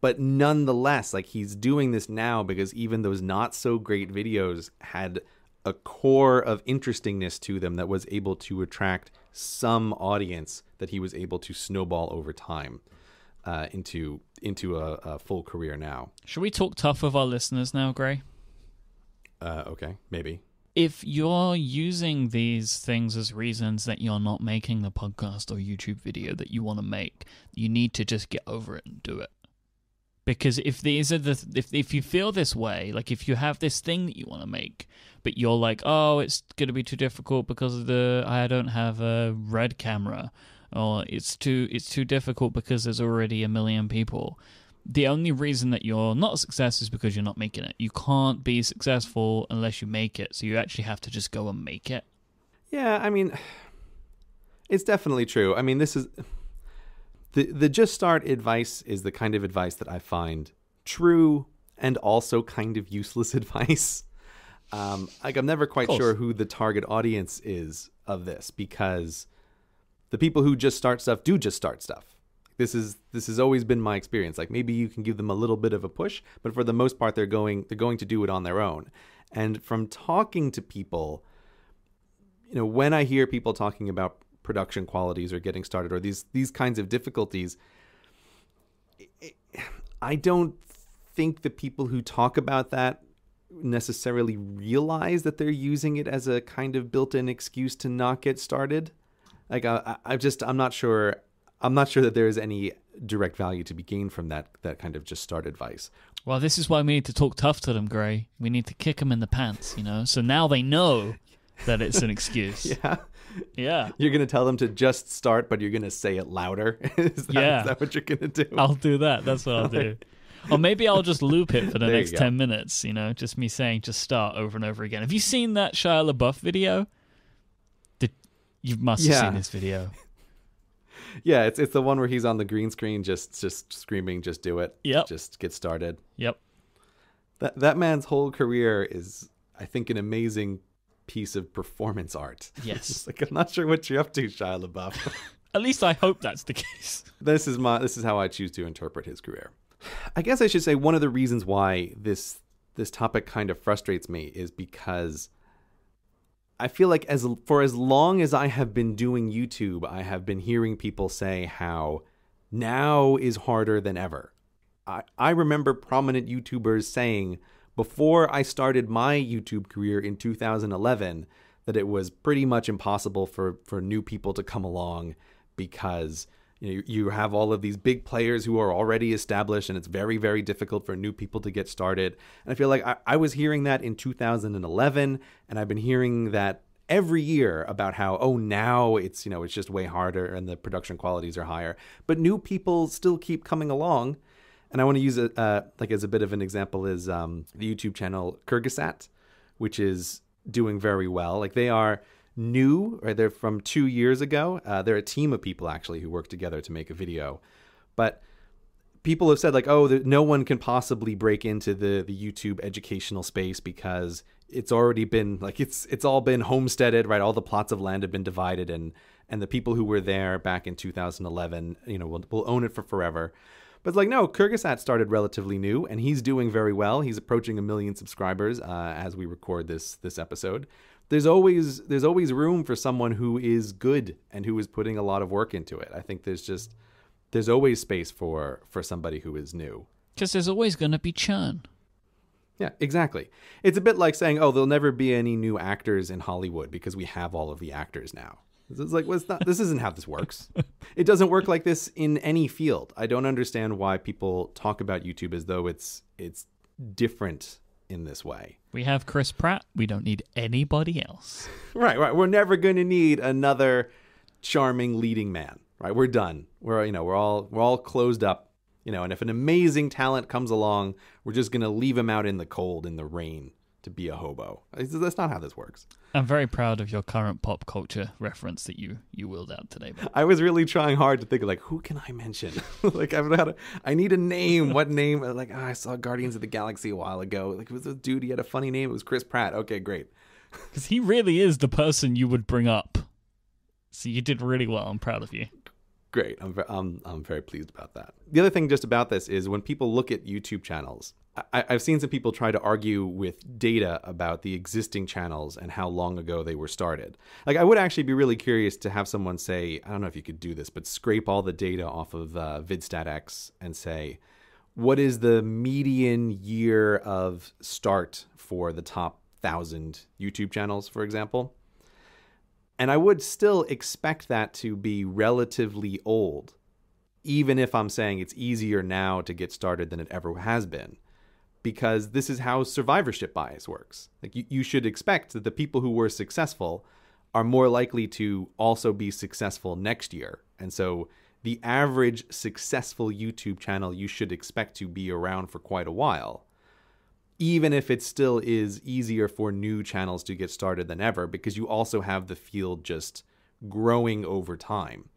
but nonetheless, like, he's doing this now because even those not so great videos had a core of interestingness to them that was able to attract some audience that he was able to snowball over time uh, into into a, a full career now. Should we talk tough with our listeners now, Gray? Uh, okay, maybe. If you're using these things as reasons that you're not making the podcast or YouTube video that you want to make, you need to just get over it and do it. Because if these are the if if you feel this way, like if you have this thing that you want to make, but you're like, oh, it's gonna be too difficult because of the I don't have a red camera, or it's too it's too difficult because there's already a million people. The only reason that you're not a success is because you're not making it. You can't be successful unless you make it, so you actually have to just go and make it. Yeah, I mean, it's definitely true. I mean, this is... The, the just start advice is the kind of advice that I find true and also kind of useless advice. Um, like, I'm never quite sure who the target audience is of this, because the people who just start stuff do just start stuff. This is this has always been my experience. Like, maybe you can give them a little bit of a push, but for the most part, they're going they're going to do it on their own. And from talking to people, you know, when I hear people talking about production qualities or getting started or these these kinds of difficulties, it, I don't think the people who talk about that necessarily realize that they're using it as a kind of built-in excuse to not get started. Like, I, I just I'm not sure. I'm not sure that there is any direct value to be gained from that that kind of just start advice. Well, this is why we need to talk tough to them, Gray. We need to kick them in the pants, you know? So now they know that it's an excuse. Yeah. Yeah. You're going to tell them to just start, but you're going to say it louder. Is that, yeah. Is that what you're going to do? I'll do that. That's what I'll do. Or maybe I'll just loop it for the there next ten minutes, you know? Just me saying just start over and over again. Have you seen that Shia LaBeouf video? Did, you must have yeah. seen this video. Yeah, it's it's the one where he's on the green screen just just screaming, just do it. Yep. Just get started. Yep. That that man's whole career is, I think, an amazing piece of performance art. Yes. Like, I'm not sure what you're up to, Shia LaBeouf. At least I hope that's the case. This is my this is how I choose to interpret his career. I guess I should say one of the reasons why this this topic kind of frustrates me is because I feel like as for as long as I have been doing YouTube, I have been hearing people say how now is harder than ever. I, I remember prominent YouTubers saying before I started my YouTube career in two thousand eleven that it was pretty much impossible for, for new people to come along, because you know, you have all of these big players who are already established, and it's very, very difficult for new people to get started. And I feel like I, I was hearing that in two thousand eleven, and I've been hearing that every year about how, oh, now it's, you know, it's just way harder and the production qualities are higher. But new people still keep coming along. And I want to use a, uh, like as a bit of an example is um, the YouTube channel Kurzgesagt, which is doing very well. Like they are new, right? They're from two years ago. Uh, they're a team of people actually who work together to make a video. But people have said like, oh, the, no one can possibly break into the, the YouTube educational space because it's already been like, it's, it's all been homesteaded, right? All the plots of land have been divided, and, and the people who were there back in two thousand eleven, you know, will, will own it for forever. But like, no, Kurzgesagt started relatively new, and he's doing very well. He's approaching a million subscribers uh, as we record this this episode. There's always there's always room for someone who is good and who is putting a lot of work into it. I think there's just there's always space for for somebody who is new. Because there's always going to be churn. Yeah, exactly. It's a bit like saying, oh, there'll never be any new actors in Hollywood because we have all of the actors now. It's like, well, it's not, this isn't how this works. It doesn't work like this in any field. I don't understand why people talk about YouTube as though it's it's different in this way. We have Chris Pratt. We don't need anybody else. Right, right. We're never going to need another charming leading man. Right? We're done. We're you know, we're all we're all closed up, you know, and if an amazing talent comes along, we're just going to leave him out in the cold, in the rain, to be a hobo. That's not how this works. I'm very proud of your current pop culture reference that you you wheeled out today. Bob. I was really trying hard to think of like, who can I mention? Like I've had a, I need a name. What name? Like, oh, I saw Guardians of the Galaxy a while ago. Like it was a dude. He had a funny name. It was Chris Pratt. Okay, great. Because he really is the person you would bring up. So you did really well. I'm proud of you. Great. I'm very, I'm, I'm very pleased about that. The other thing just about this is when people look at YouTube channels, I, I've seen some people try to argue with data about the existing channels and how long ago they were started. Like I would actually be really curious to have someone say, I don't know if you could do this, but scrape all the data off of uh, VidStatX and say, what is the median year of start for the top thousand YouTube channels, for example? And I would still expect that to be relatively old, even if I'm saying it's easier now to get started than it ever has been, because this is how survivorship bias works. Like you, you should expect that the people who were successful are more likely to also be successful next year. And so the average successful YouTube channel you should expect to be around for quite a while, even if it still is easier for new channels to get started than ever, because you also have the field just growing over time.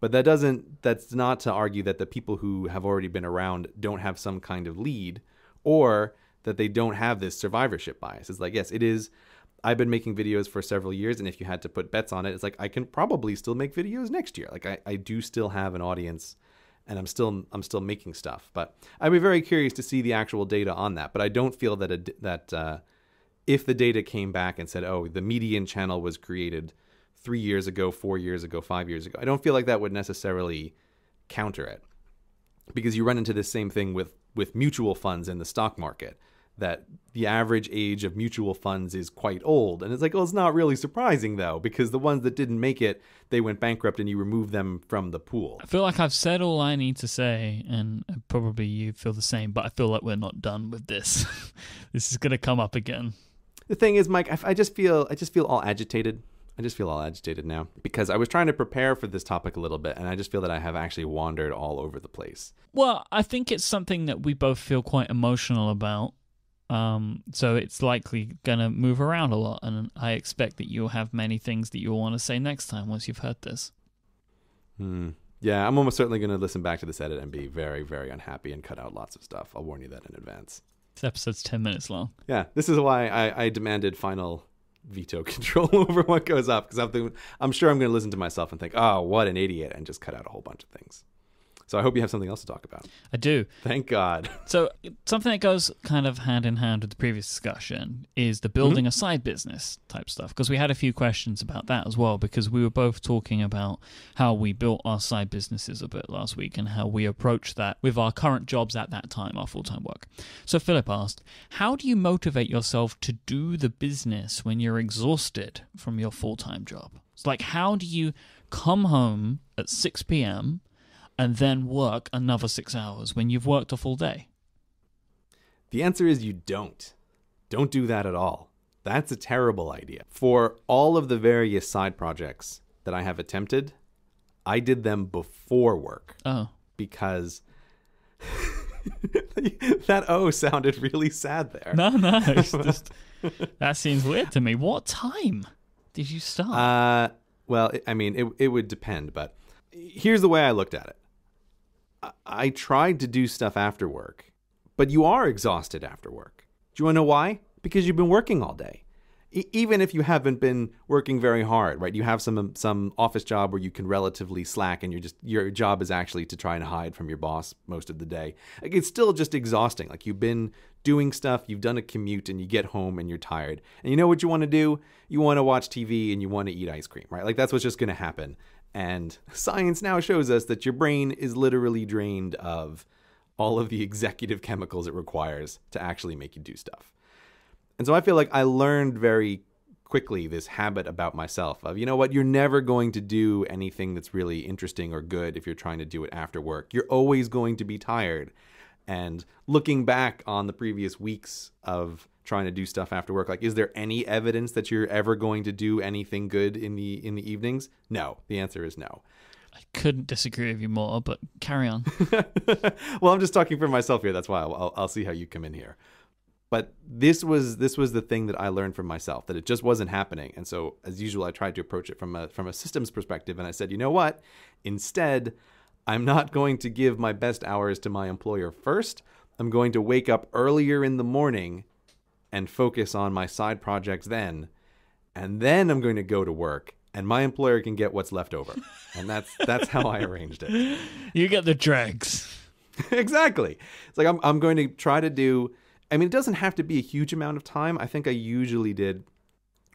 But that doesn't, that's not to argue that the people who have already been around don't have some kind of lead, or that they don't have this survivorship bias. It's like, yes, it is. I've been making videos for several years, and if you had to put bets on it, it's like, I can probably still make videos next year. Like I, I do still have an audience, and I'm still I'm still making stuff, but I'd be very curious to see the actual data on that. But I don't feel that a, that uh, if the data came back and said, oh, the median channel was created three years ago, four years ago, five years ago, I don't feel like that would necessarily counter it, because you run into this same thing with with mutual funds in the stock market, that the average age of mutual funds is quite old. And it's like, well, it's not really surprising, though, because the ones that didn't make it, they went bankrupt and you remove them from the pool. I feel like I've said all I need to say, and probably you feel the same, but I feel like we're not done with this. This is going to come up again. The thing is, Myke, I, I just feel I just feel all agitated. I just feel all agitated now, because I was trying to prepare for this topic a little bit, and I just feel that I have actually wandered all over the place. Well, I think it's something that we both feel quite emotional about. Um, so it's likely going to move around a lot, and I expect that you'll have many things that you'll want to say next time once you've heard this. Hmm. Yeah, I'm almost certainly going to listen back to this edit and be very, very unhappy and cut out lots of stuff. I'll warn you that in advance. This episode's ten minutes long. Yeah, this is why I, I demanded final veto control over what goes up, because I'm, I'm sure I'm going to listen to myself and think, oh, what an idiot, and just cut out a whole bunch of things. So I hope you have something else to talk about. I do. Thank God. So something that goes kind of hand in hand with the previous discussion is the building mm-hmm. a side business type stuff, because we had a few questions about that as well, because we were both talking about how we built our side businesses a bit last week and how we approached that with our current jobs at that time, our full-time work. So Philip asked, how do you motivate yourself to do the business when you're exhausted from your full-time job? It's like, how do you come home at six p.m. and then work another six hours when you've worked a full day? The answer is you don't. Don't do that at all. That's a terrible idea. For all of the various side projects that I have attempted, I did them before work. Oh. Because that O sounded really sad there. No, no. It's just, that seems weird to me. What time did you start? Uh, well, I mean, it, it would depend, but here's the way I looked at it. I, I tried to do stuff after work, but you are exhausted after work. Do you want to know why? Because you've been working all day. E- even if you haven't been working very hard, right? You have some some office job where you can relatively slack, and you're just, your job is actually to try and hide from your boss most of the day. Like, it's still just exhausting. Like, you've been doing stuff, you've done a commute, and you get home and you're tired. And you know what you want to do? You want to watch T V and you want to eat ice cream, right? Like, that's what's just going to happen. And science now shows us that your brain is literally drained of all of the executive chemicals it requires to actually make you do stuff. And so I feel like I learned very quickly this habit about myself of, you know what, you're never going to do anything that's really interesting or good if you're trying to do it after work. You're always going to be tired. And looking back on the previous weeks of trying to do stuff after work, like, is there any evidence that you're ever going to do anything good in the in the evenings? No. The answer is no. I couldn't disagree with you more, but carry on. Well, I'm just talking for myself here. That's why I'll, I'll see how you come in here. But this was this was the thing that I learned from myself, that it just wasn't happening. And so, as usual, I tried to approach it from a from a systems perspective. And I said, you know what? Instead, I'm not going to give my best hours to my employer first. I'm going to wake up earlier in the morning and focus on my side projects then. And then I'm going to go to work, and my employer can get what's left over. And that's that's how I arranged it. You get the dregs. Exactly. It's like I'm I'm going to try to do, I mean, it doesn't have to be a huge amount of time. I think I usually did,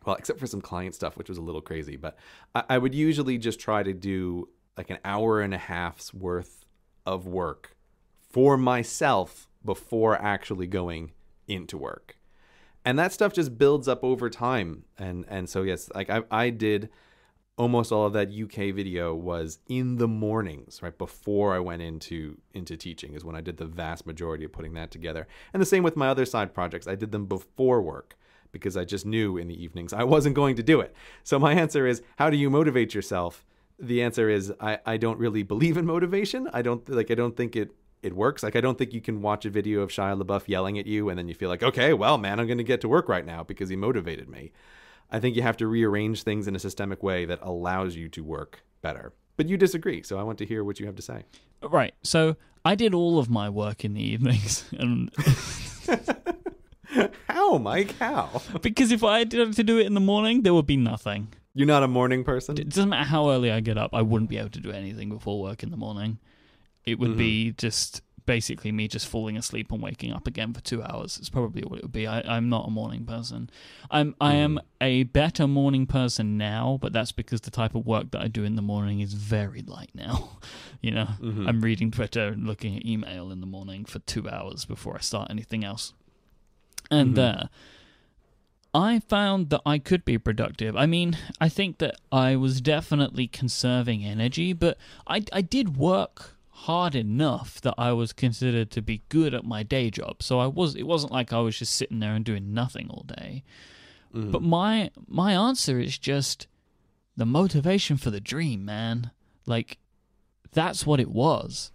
well, except for some client stuff, which was a little crazy, but I, I would usually just try to do like an hour and a half's worth of work for myself before actually going into work. And that stuff just builds up over time. And and so, yes, like I, I did almost all of that U K video was in the mornings, right? Before I went into into teaching is when I did the vast majority of putting that together. And the same with my other side projects. I did them before work, because I just knew in the evenings I wasn't going to do it. So my answer is, how do you motivate yourself? The answer is I, I don't really believe in motivation. I don't like I don't think it it works. Like, I don't think you can watch a video of Shia LaBeouf yelling at you and then you feel like, okay, well, man, I'm going to get to work right now because he motivated me. I think you have to rearrange things in a systemic way that allows you to work better. But you disagree, so I want to hear what you have to say. Right. So I did all of my work in the evenings. And how, Myke? How? Because if I had to do it in the morning, there would be nothing. You're not a morning person? It doesn't matter how early I get up. I wouldn't be able to do anything before work in the morning. It would mm-hmm. be just basically me just falling asleep and waking up again for two hours. It's probably what it would be. I, I'm not a morning person. I'm, mm. I am a better morning person now, but that's because the type of work that I do in the morning is very light now. You know, mm-hmm. I'm reading Twitter and looking at email in the morning for two hours before I start anything else. And mm-hmm. uh I found that I could be productive. I mean, I think that I was definitely conserving energy, but I, I did work hard enough that I was considered to be good at my day job. So I was. It wasn't like I was just sitting there and doing nothing all day. Mm. But my my answer is just the motivation for the dream, man. Like, that's what it was.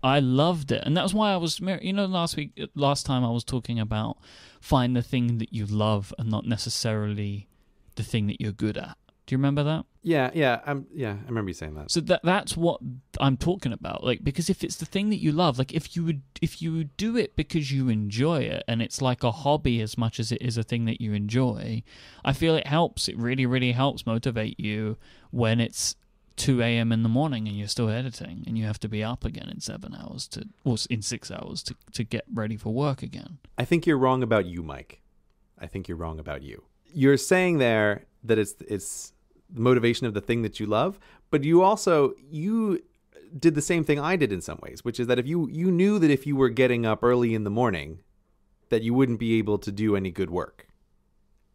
I loved it, and that's why I was, you know, last week, last time I was talking about find the thing that you love and not necessarily the thing that you're good at. Do you remember that? Yeah, yeah, um, yeah, I remember you saying that. So that that's what I'm talking about, like, because if it's the thing that you love, like if you would if you would do it because you enjoy it, and it's like a hobby as much as it is a thing that you enjoy, I feel it helps. It really, really helps motivate you when it's two a.m. in the morning and you're still editing, and you have to be up again in seven hours to, or in six hours to, to get ready for work again. I think you're wrong about you, Myke. I think you're wrong about you. You're saying there that it's it's the motivation of the thing that you love, but you also, you did the same thing I did in some ways, which is that if you, you knew that if you were getting up early in the morning, that you wouldn't be able to do any good work,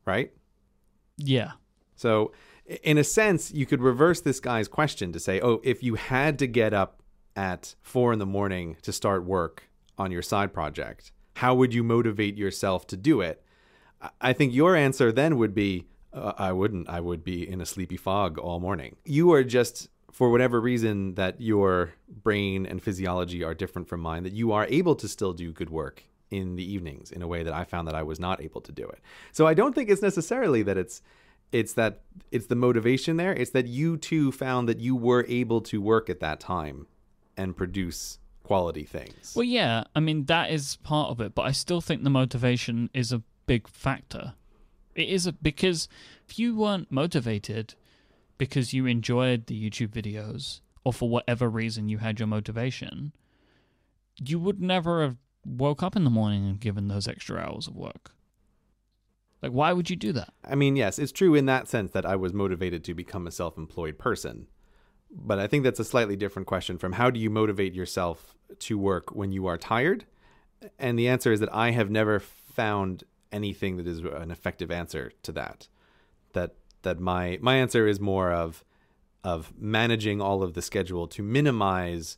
right? Yeah. So in a sense, you could reverse this guy's question to say, oh, if you had to get up at four in the morning to start work on your side project, how would you motivate yourself to do it? I think your answer then would be, uh, I wouldn't. I would be in a sleepy fog all morning. You are just, for whatever reason that your brain and physiology are different from mine, that you are able to still do good work in the evenings in a way that I found that I was not able to do it. So I don't think it's necessarily that it's It's that it's the motivation there. It's that you too found that you were able to work at that time and produce quality things. Well, yeah, I mean, that is part of it, but I still think the motivation is a big factor. It is a, because if you weren't motivated because you enjoyed the YouTube videos or for whatever reason you had your motivation, you would never have woke up in the morning and given those extra hours of work. Like, why would you do that? I mean, yes, it's true in that sense that I was motivated to become a self-employed person. But I think that's a slightly different question from how do you motivate yourself to work when you are tired? And the answer is that I have never found anything that is an effective answer to that. That that my my answer is more of of managing all of the schedule to minimize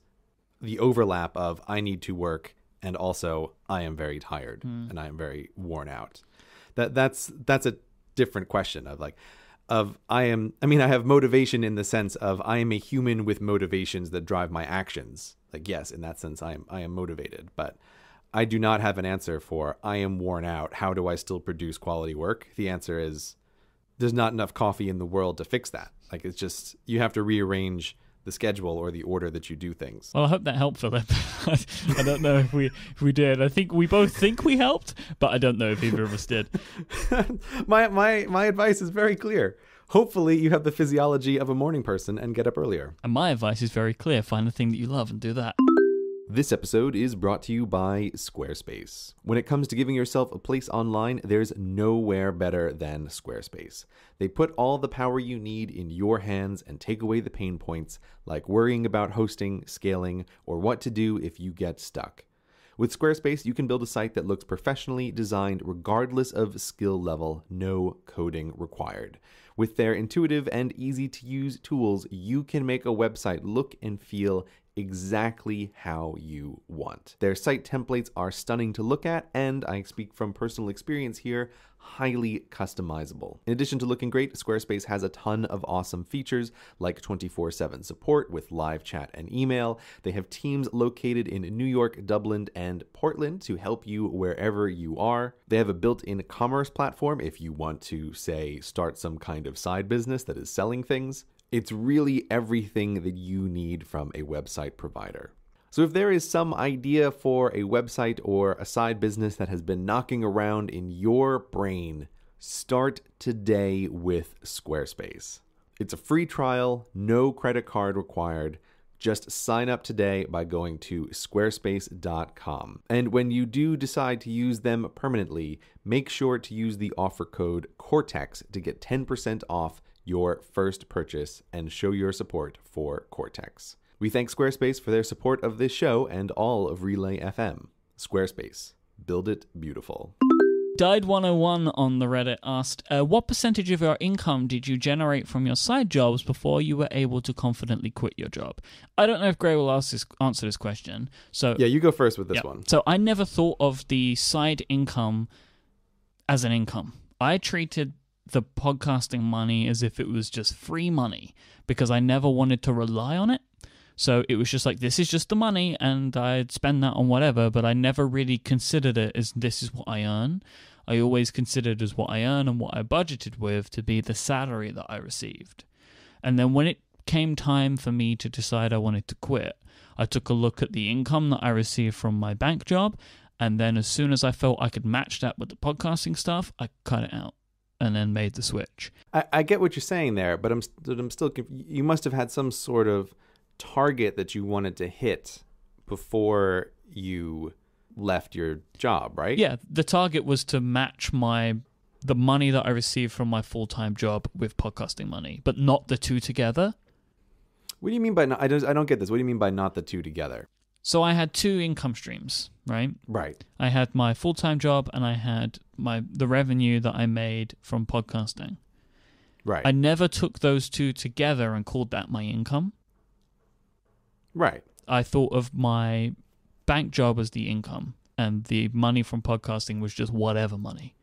the overlap of I need to work and also I am very tired mm. and I am very worn out. That that's that's a different question of like of I am I mean I have motivation in the sense of I am a human with motivations that drive my actions. Like, yes, in that sense I am I am motivated, but I do not have an answer for I am worn out. How do I still produce quality work? The answer is there's not enough coffee in the world to fix that. Like, it's just you have to rearrange the schedule or the order that you do things. Well, I hope that helped, Philip. I don't know if we if we did. I think we both think we helped, but I don't know if either of us did. my my my advice is very clear. Hopefully you have the physiology of a morning person and get up earlier. And my advice is very clear. Find the thing that you love and do that. This episode is brought to you by Squarespace. When it comes to giving yourself a place online, there's nowhere better than Squarespace. They put all the power you need in your hands and take away the pain points like worrying about hosting, scaling, or what to do if you get stuck. With Squarespace, you can build a site that looks professionally designed regardless of skill level, no coding required. With their intuitive and easy-to-use tools, you can make a website look and feel exactly how you want. Their site templates are stunning to look at, and I speak from personal experience here, highly customizable. In addition to looking great, Squarespace has a ton of awesome features like twenty-four seven support with live chat and email. They have teams located in New York, Dublin, and Portland to help you wherever you are. They have a built-in commerce platform if you want to, say, start some kind of side business that is selling things. It's really everything that you need from a website provider. So if there is some idea for a website or a side business that has been knocking around in your brain, start today with Squarespace. It's a free trial, no credit card required. Just sign up today by going to squarespace dot com. And when you do decide to use them permanently, make sure to use the offer code CORTEX to get ten percent off your first purchase and show your support for Cortex. We thank Squarespace for their support of this show and all of Relay F M. Squarespace. Build it beautiful. Died one oh one on the Reddit asked, uh, what percentage of your income did you generate from your side jobs before you were able to confidently quit your job? I don't know if Gray will ask this, answer this question. So yeah, you go first with this yeah. one. So I never thought of the side income as an income. I treated the podcasting money as if it was just free money because I never wanted to rely on it. So it was just like, this is just the money and I'd spend that on whatever, but I never really considered it as this is what I earn. I always considered as what I earn and what I budgeted with to be the salary that I received. And then when it came time for me to decide I wanted to quit, I took a look at the income that I received from my bank job. And then as soon as I felt I could match that with the podcasting stuff, I cut it out. and then made the switch. I, I get what you're saying there, but I'm, I'm still confused. You must have had some sort of target that you wanted to hit before you left your job, right? Yeah, the target was to match my the money that I received from my full-time job with podcasting money, but not the two together. What do you mean by not? I don't, I don't get this. What do you mean by not the two together? So I had two income streams, right? Right. I had my full-time job and I had my the revenue that I made from podcasting. Right. I never took those two together and called that my income. Right. I thought of my bank job as the income and the money from podcasting was just whatever money.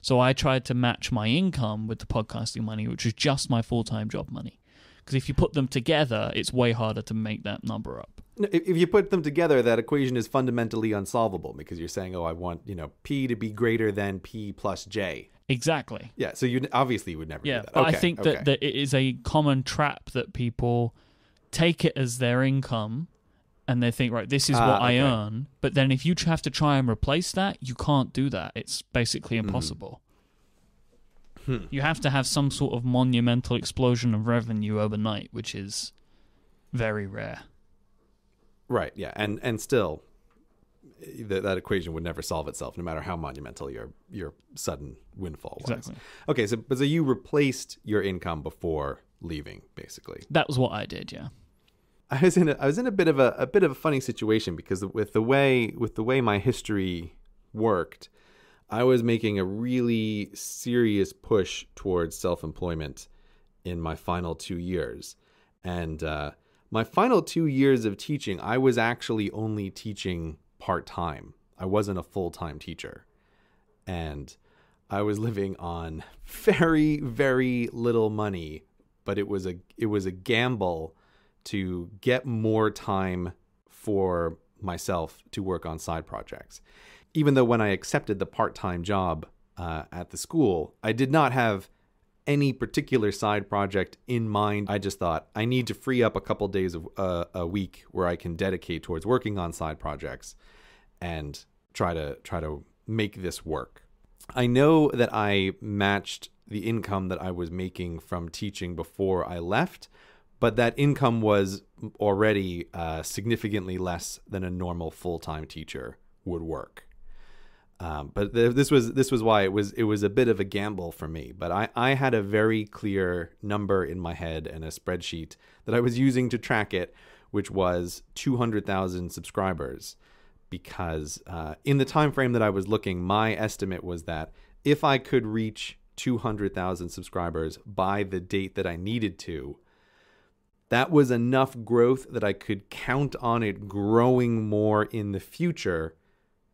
So I tried to match my income with the podcasting money, which is just my full-time job money. Because if you put them together, it's way harder to make that number up. If you put them together, that equation is fundamentally unsolvable because you're saying, oh, I want, you know, P to be greater than P plus J. Exactly. Yeah, so you obviously would never yeah, do that. But okay, I think okay. that, that it is a common trap that people take it as their income and they think, right, this is what uh, okay. I earn. But then if you have to try and replace that, you can't do that. It's basically impossible. Mm. Hmm. You have to have some sort of monumental explosion of revenue overnight, which is very rare. Right, yeah, and and still, th- that equation would never solve itself, no matter how monumental your your sudden windfall was. Exactly. Okay, so so you replaced your income before leaving, basically. That was what I did, yeah. I was in a, I was in a bit of a, a bit of a funny situation because with the way with the way my history worked, I was making a really serious push towards self-employment in my final two years. And uh, my final two years of teaching, I was actually only teaching part-time. I wasn't a full-time teacher. And I was living on very, very little money, but it was a it was a gamble to get more time for myself to work on side projects. Even though when I accepted the part-time job uh, at the school, I did not have any particular side project in mind. I just thought I need to free up a couple days of, uh, a week where I can dedicate towards working on side projects and try to try to make this work. I know that I matched the income that I was making from teaching before I left, but that income was already uh, significantly less than a normal full-time teacher would work. Um, but th- this was this was why it was it was a bit of a gamble for me. But I, I had a very clear number in my head and a spreadsheet that I was using to track it, which was two hundred thousand subscribers. Because uh, in the time frame that I was looking, my estimate was that if I could reach two hundred thousand subscribers by the date that I needed to, that was enough growth that I could count on it growing more in the future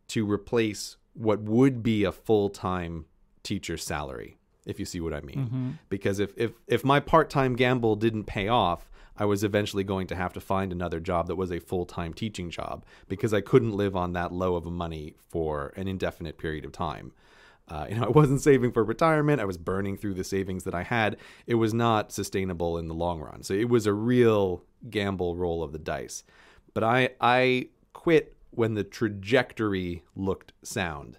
to replace what would be a full-time teacher salary, if you see what I mean. Mm-hmm. Because if, if, if my part-time gamble didn't pay off, I was eventually going to have to find another job that was a full-time teaching job because I couldn't live on that low of money for an indefinite period of time. Uh, you know, I wasn't saving for retirement. I was burning through the savings that I had. It was not sustainable in the long run. So it was a real gamble roll of the dice. But I, I quit when the trajectory looked sound.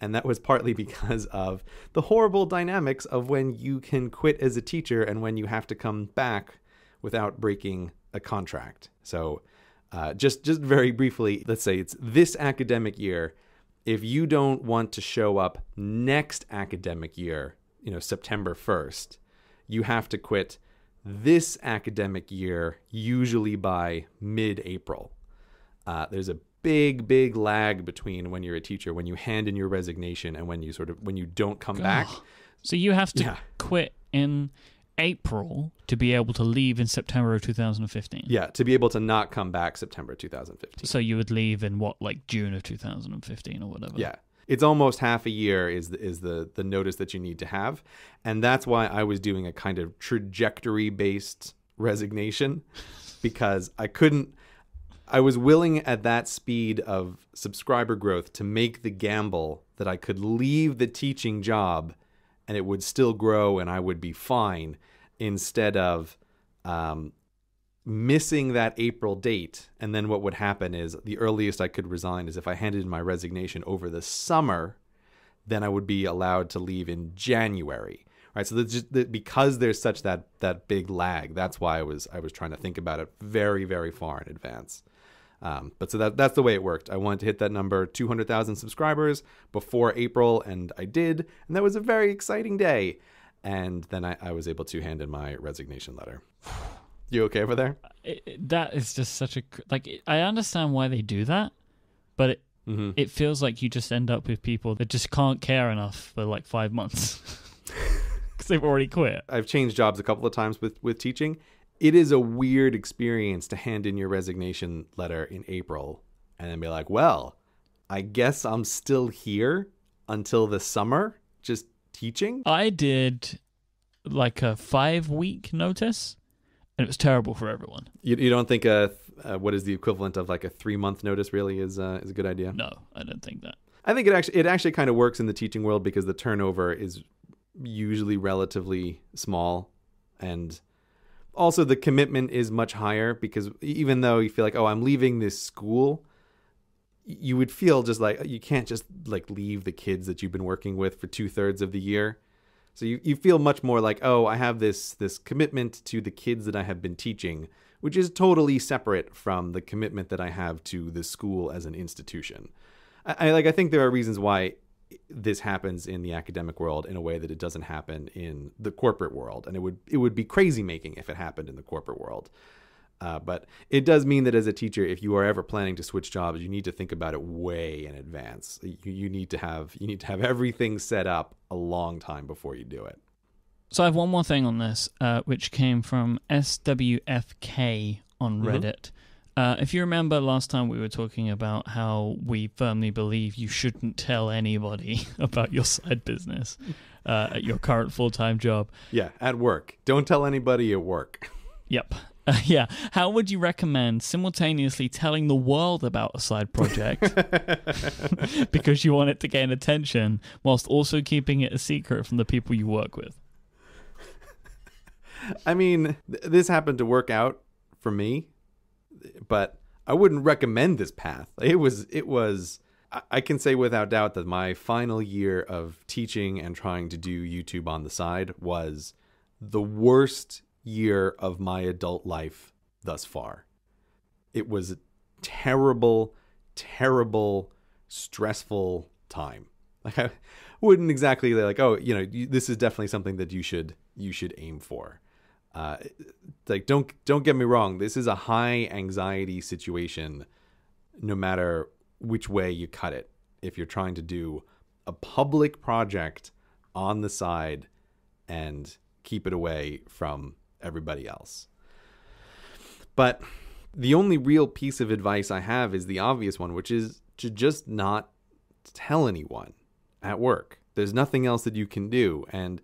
And that was partly because of the horrible dynamics of when you can quit as a teacher and when you have to come back without breaking a contract. So uh, just, just very briefly, let's say it's this academic year. If you don't want to show up next academic year, you know, September first, you have to quit this academic year, usually by mid-April. Uh, there's a big, big lag between when you're a teacher, when you hand in your resignation, and when you sort of when you don't come God. back. So you have to yeah. quit in April to be able to leave in September of two thousand fifteen. Yeah, to be able to not come back September two thousand fifteen. So you would leave in what, like June of two thousand fifteen or whatever. Yeah, it's almost half a year is the, is the the notice that you need to have, and that's why I was doing a kind of trajectory based resignation because I couldn't. I was willing at that speed of subscriber growth to make the gamble that I could leave the teaching job and it would still grow and I would be fine instead of um, missing that April date. And then what would happen is the earliest I could resign is if I handed in my resignation over the summer, than I would be allowed to leave in January. Right, so that's just, that because there's such that that big lag, that's why I was I was trying to think about it very very far in advance. Um, but so that that's the way it worked. I wanted to hit that number, two hundred thousand subscribers, before April, and I did, and that was a very exciting day. And then I, I was able to hand in my resignation letter. You okay over there? It, that is just such a like. It, I understand why they do that, but it mm-hmm. it feels like you just end up with people that just can't care enough for like five months. They've already quit. I've changed jobs a couple of times with with teaching. It is a weird experience to hand in your resignation letter in April and then be like, well, I guess I'm still here until the summer just teaching. I did like a five week notice and it was terrible for everyone. You, you don't think a, a what is the equivalent of like a three month notice really is uh, is a good idea? No, I don't think that. I think it actually it actually kind of works in the teaching world because the turnover is usually relatively small, and also the commitment is much higher, because even though you feel like, oh, I'm leaving this school, you would feel just like you can't just like leave the kids that you've been working with for two-thirds of the year. So you, you feel much more like, oh, I have this this commitment to the kids that I have been teaching, which is totally separate from the commitment that I have to the school as an institution. I, I like I think there are reasons why this happens in the academic world in a way that it doesn't happen in the corporate world, and it would it would be crazy making if it happened in the corporate world. Uh, but it does mean that as a teacher, if you are ever planning to switch jobs, you need to think about it way in advance. You, you need to have you need to have everything set up a long time before you do it. So I have one more thing on this, uh, which came from S W F K on Reddit. Mm-hmm. Uh, if you remember last time we were talking about how we firmly believe you shouldn't tell anybody about your side business uh, at your current full-time job. Yeah, at work. Don't tell anybody at work. Yep. Uh, yeah. How would you recommend simultaneously telling the world about a side project because you want it to gain attention whilst also keeping it a secret from the people you work with? I mean, th- this happened to work out for me. But I wouldn't recommend this path. It was, it was. I can say without doubt that my final year of teaching and trying to do YouTube on the side was the worst year of my adult life thus far. It was a terrible, terrible, stressful time. Like I wouldn't exactly like, oh, you know, this is definitely something that you should you should aim for. Uh, like don't don't get me wrong, this is a high anxiety situation no matter which way you cut it. If you're trying to do a public project on the side and keep it away from everybody else. But the only real piece of advice I have is the obvious one, which is to just not tell anyone at work. There's nothing else that you can do. And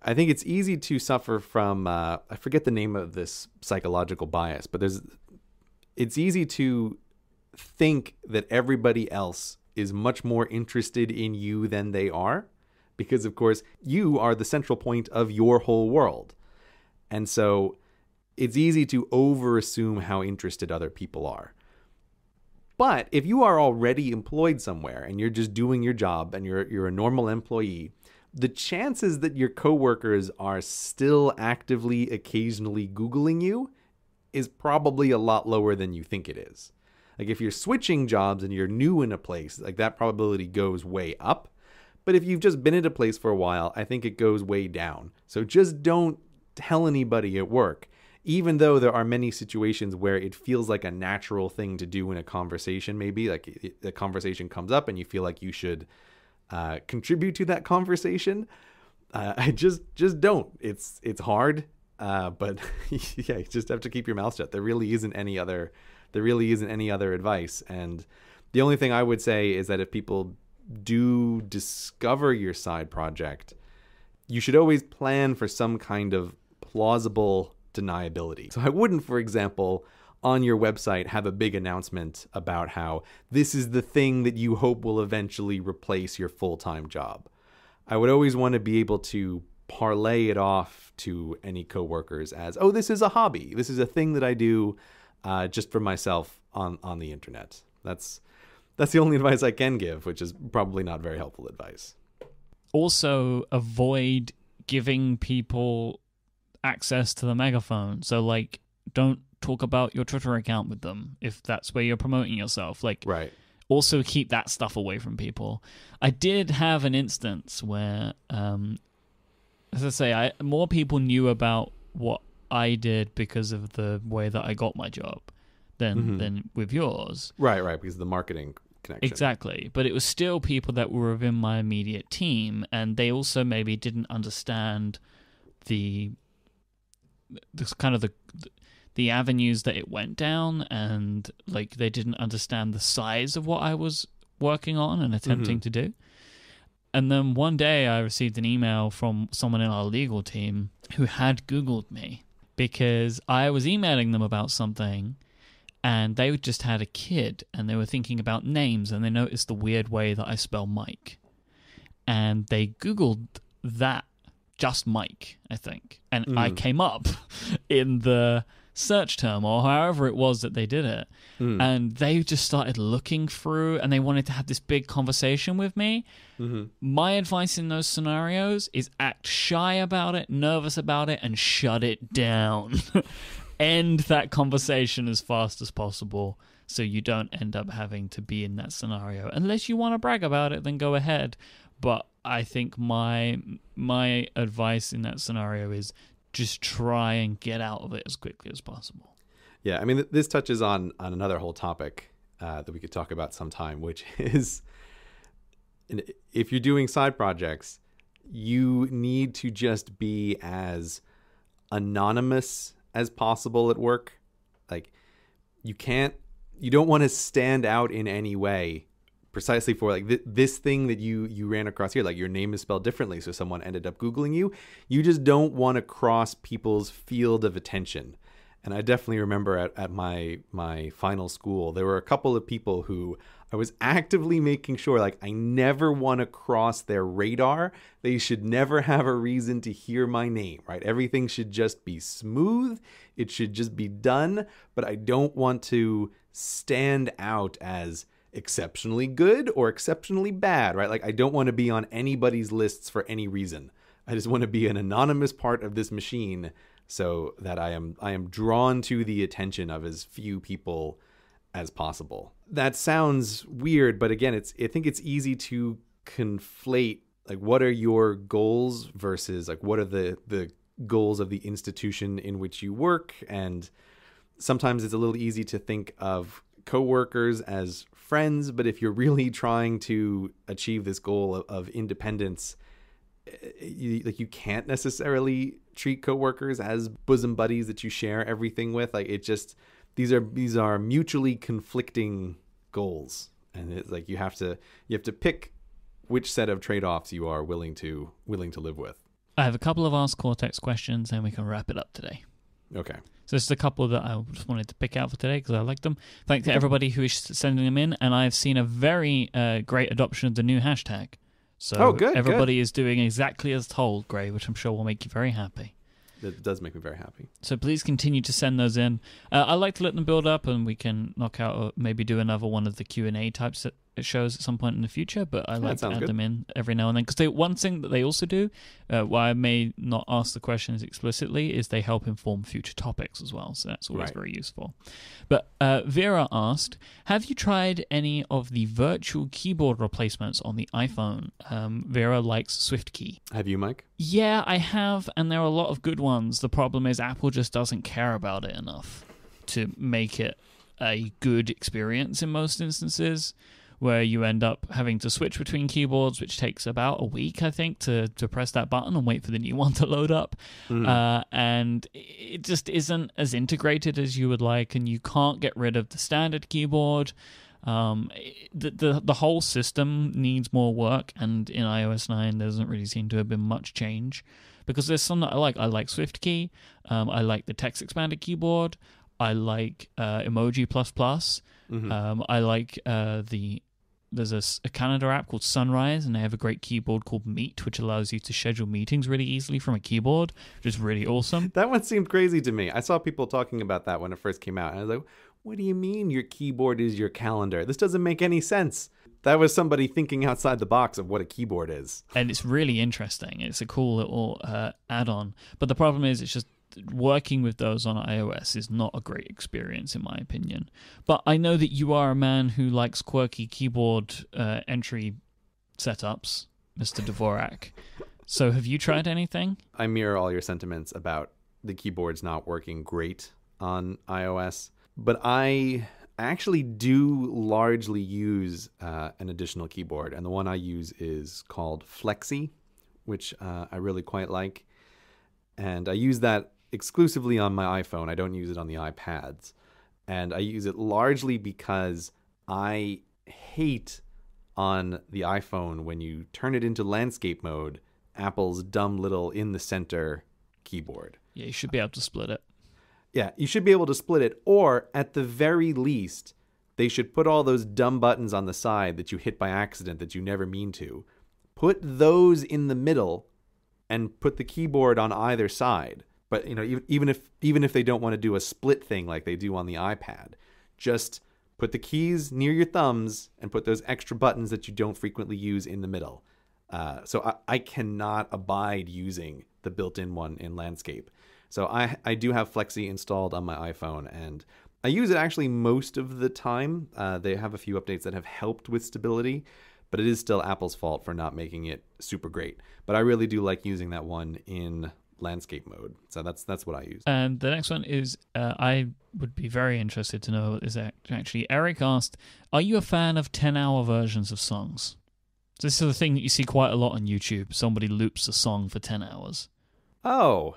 I think it's easy to suffer from, uh, I forget the name of this psychological bias, but there's, it's easy to think that everybody else is much more interested in you than they are, because of course you are the central point of your whole world. And so it's easy to overassume how interested other people are. But if you are already employed somewhere and you're just doing your job and you're, you're a normal employee, the chances that your coworkers are still actively occasionally Googling you is probably a lot lower than you think it is. Like if you're switching jobs and you're new in a place, like that probability goes way up. But if you've just been at a place for a while, I think it goes way down. So just don't tell anybody at work, even though there are many situations where it feels like a natural thing to do in a conversation. Maybe like the conversation comes up and you feel like you should Uh, contribute to that conversation. Uh, I just just don't. It's it's hard, uh, but yeah, you just have to keep your mouth shut. There really isn't any other. There really isn't any other advice. And the only thing I would say is that if people do discover your side project, you should always plan for some kind of plausible deniability. So I wouldn't, for example, on your website have a big announcement about how this is the thing that you hope will eventually replace your full-time job. I would always want to be able to parlay it off to any coworkers as, oh, this is a hobby. This is a thing that I do uh, just for myself on, on the internet. That's that's the only advice I can give, which is probably not very helpful advice. Also, avoid giving people access to the megaphone. So, like, don't talk about your Twitter account with them if that's where you're promoting yourself. Like, right. Also keep that stuff away from people. I did have an instance where, um, as I say, I, more people knew about what I did because of the way that I got my job than mm-hmm. than with yours. Right, right, because of the marketing connection. Exactly. But it was still people that were within my immediate team, and they also maybe didn't understand the this kind of the the avenues that it went down, and like they didn't understand the size of what I was working on and attempting mm-hmm. to do. And then one day I received an email from someone in our legal team who had Googled me because I was emailing them about something, and they just had a kid and they were thinking about names, and they noticed the weird way that I spell Myke. And they Googled that, just Myke, I think. And mm. I came up in the search term, or however it was that they did it, mm. and they just started looking through, and they wanted to have this big conversation with me. Mm-hmm. My advice in those scenarios is act shy about it, nervous about it, and shut it down. End that conversation as fast as possible so you don't end up having to be in that scenario. Unless you want to brag about it, then go ahead. But I think my my advice in that scenario is just try and get out of it as quickly as possible. Yeah, I mean, this touches on on another whole topic uh, that we could talk about sometime, which is if you're doing side projects, you need to just be as anonymous as possible at work. Like, you can't, you don't want to stand out in any way precisely for like th- this thing that you you ran across here. Like, your name is spelled differently, so someone ended up Googling you. You just don't want to cross people's field of attention. And I definitely remember at, at my my final school, there were a couple of people who I was actively making sure, like, I never want to cross their radar. They should never have a reason to hear my name, right? Everything should just be smooth. It should just be done. But I don't want to stand out as exceptionally good or exceptionally bad, right? Like, I don't want to be on anybody's lists for any reason. I just want to be an anonymous part of this machine so that I am I am drawn to the attention of as few people as possible. That sounds weird, but again, it's I think it's easy to conflate, like, what are your goals versus like what are the the goals of the institution in which you work. And sometimes it's a little easy to think of coworkers as friends, but if you're really trying to achieve this goal of, of independence, you, like you can't necessarily treat coworkers as bosom buddies that you share everything with. Like, it just These are these are mutually conflicting goals, and it's like you have to you have to pick which set of trade-offs you are willing to willing to live with. I have a couple of Ask Cortex questions, and we can wrap it up today. Okay. So it's a couple that I just wanted to pick out for today because I like them. Thanks to everybody who is sending them in, and I've seen a very uh, great adoption of the new hashtag. So oh, good, everybody good. is doing exactly as told, Gray, which I'm sure will make you very happy. It does make me very happy. So please continue to send those in. Uh, I like to let them build up, and we can knock out or maybe do another one of the Q and A types shows at some point in the future, but I like yeah, to add good. them in every now and then. Because one thing that they also do, uh, why I may not ask the questions explicitly, is they help inform future topics as well. So that's always right. very useful. But uh, Vera asked, have you tried any of the virtual keyboard replacements on the iPhone? Um, Vera likes SwiftKey. Have you, Myke? Yeah, I have, and there are a lot of good ones. The problem is Apple just doesn't care about it enough to make it a good experience in most instances, where you end up having to switch between keyboards, which takes about a week, I think, to, to press that button and wait for the new one to load up. Mm. Uh, and it just isn't as integrated as you would like, and you can't get rid of the standard keyboard. Um, the, the the whole system needs more work, and in iOS nine there doesn't really seem to have been much change, because there's some that I like. I like SwiftKey. Um, I like the Text Expander keyboard. I like uh, Emoji++. Mm-hmm. Um, I like uh, the... There's a, a calendar app called Sunrise, and they have a great keyboard called Meet, which allows you to schedule meetings really easily from a keyboard, which is really awesome. That one seemed crazy to me. I saw people talking about that when it first came out, and I was like, What do you mean your keyboard is your calendar? This doesn't make any sense. That was somebody thinking outside the box of what a keyboard is. And it's really interesting. It's a cool little uh, add-on. But the problem is it's just working with those on iOS is not a great experience in my opinion. But I know that you are a man who likes quirky keyboard uh, entry setups, Mister Dvorak. So have you tried anything? I mirror all your sentiments about the keyboard's not working great on iOS. But I actually do largely use uh, an additional keyboard. And the one I use is called Flexi, which uh, I really quite like. And I use that exclusively on my iPhone. I don't use it on the iPads. And I use it largely because I hate on the iPhone when you turn it into landscape mode, Apple's dumb little in the center keyboard. Yeah, you should be able to split it. Yeah, you should be able to split it, or at the very least, they should put all those dumb buttons on the side that you hit by accident that you never mean to. Put those in the middle and put the keyboard on either side. But, you know, even if even if they don't want to do a split thing like they do on the iPad, just put the keys near your thumbs and put those extra buttons that you don't frequently use in the middle. Uh, so I, I cannot abide using the built-in one in landscape. So I, I do have Flexi installed on my iPhone, and I use it actually most of the time. Uh, they have a few updates that have helped with stability, but it is still Apple's fault for not making it super great. But I really do like using that one in landscape mode. So that's that's what I use. And the next one is, uh, I would be very interested to know, is that actually Eric asked, are you a fan of ten-hour versions of songs? So this is the thing that you see quite a lot on YouTube. Somebody loops a song for ten hours. Oh,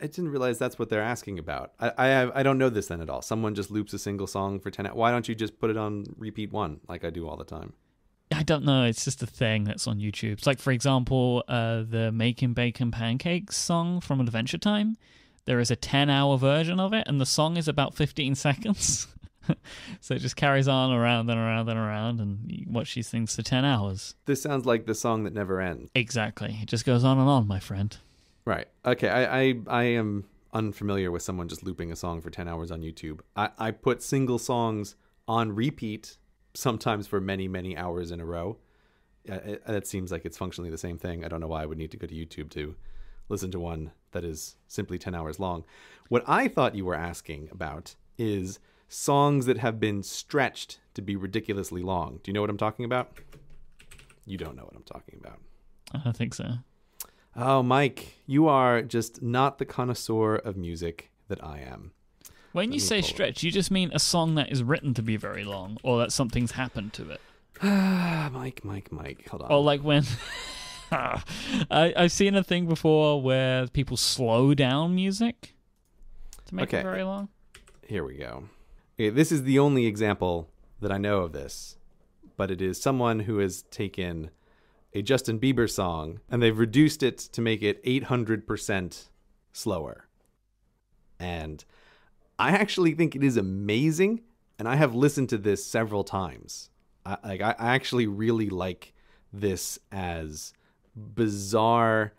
I didn't realize that's what they're asking about. I, I I don't know this then at all. Someone just loops a single song for ten hours. Why don't you just put it on repeat one like I do all the time? I don't know. It's just a thing that's on YouTube. It's like, for example, uh, the Making Bacon Pancakes song from Adventure Time. There is a ten-hour version of it, and the song is about fifteen seconds. So it just carries on around and around and around, and you watch these things for ten hours. This sounds like the song that never ends. Exactly. It just goes on and on, my friend. Right. Okay. I, I I am unfamiliar with someone just looping a song for ten hours on YouTube. I, I put single songs on repeat, sometimes for many, many hours in a row. It, it seems like it's functionally the same thing. I don't know why I would need to go to YouTube to listen to one that is simply ten hours long. What I thought you were asking about is songs that have been stretched to be ridiculously long. Do you know what I'm talking about? You don't know what I'm talking about. I don't think so. Oh, Myke, you are just not the connoisseur of music that I am. When you say stretch, you just mean a song that is written to be very long, or that something's happened to it. Ah, Myke, Myke, Myke, hold on. Or like when... I, I've seen a thing before where people slow down music to make it very long. Here we go. Okay, this is the only example that I know of this, but it is someone who has taken a Justin Bieber song, and they've reduced it to make it eight hundred percent slower. And I actually think it is amazing, and I have listened to this several times. I, like, I actually really like this as bizarre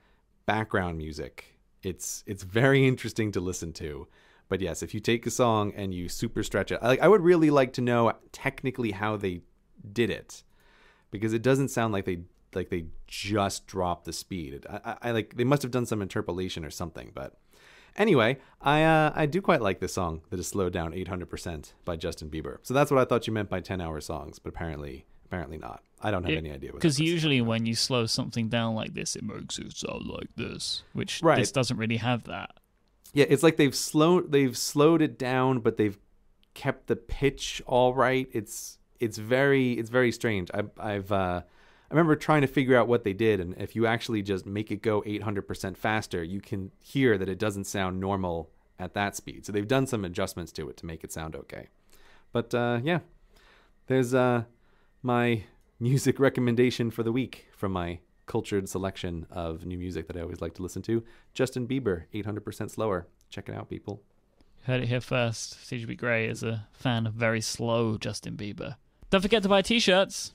background music. It's it's very interesting to listen to. But yes, if you take a song and you super stretch it, I, I would really like to know technically how they did it, because it doesn't sound like they like they just dropped the speed. I, I, I like they must have done some interpolation or something. But anyway, I uh, I do quite like this song that is slowed down eight hundred percent by Justin Bieber. So that's what I thought you meant by ten-hour songs, but apparently apparently not. I don't have it, any idea. Because usually song. When you slow something down like this, it makes it sound like this, which right. This doesn't really have that. Yeah, it's like they've slowed they've slowed it down, but they've kept the pitch all right. It's it's very it's very strange. I, I've uh, I remember trying to figure out what they did, and if you actually just make it go eight hundred percent faster, you can hear that it doesn't sound normal at that speed. So they've done some adjustments to it to make it sound okay. But uh, yeah, there's uh, my music recommendation for the week from my cultured selection of new music that I always like to listen to. Justin Bieber, eight hundred percent slower. Check it out, people. Heard it here first. C G P Grey is a fan of very slow Justin Bieber. Don't forget to buy T-shirts.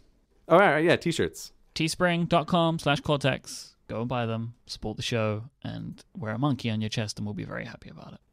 All right, yeah, T-shirts. Teespring.com slash Cortex. Go and buy them, support the show, and wear a monkey on your chest, and we'll be very happy about it.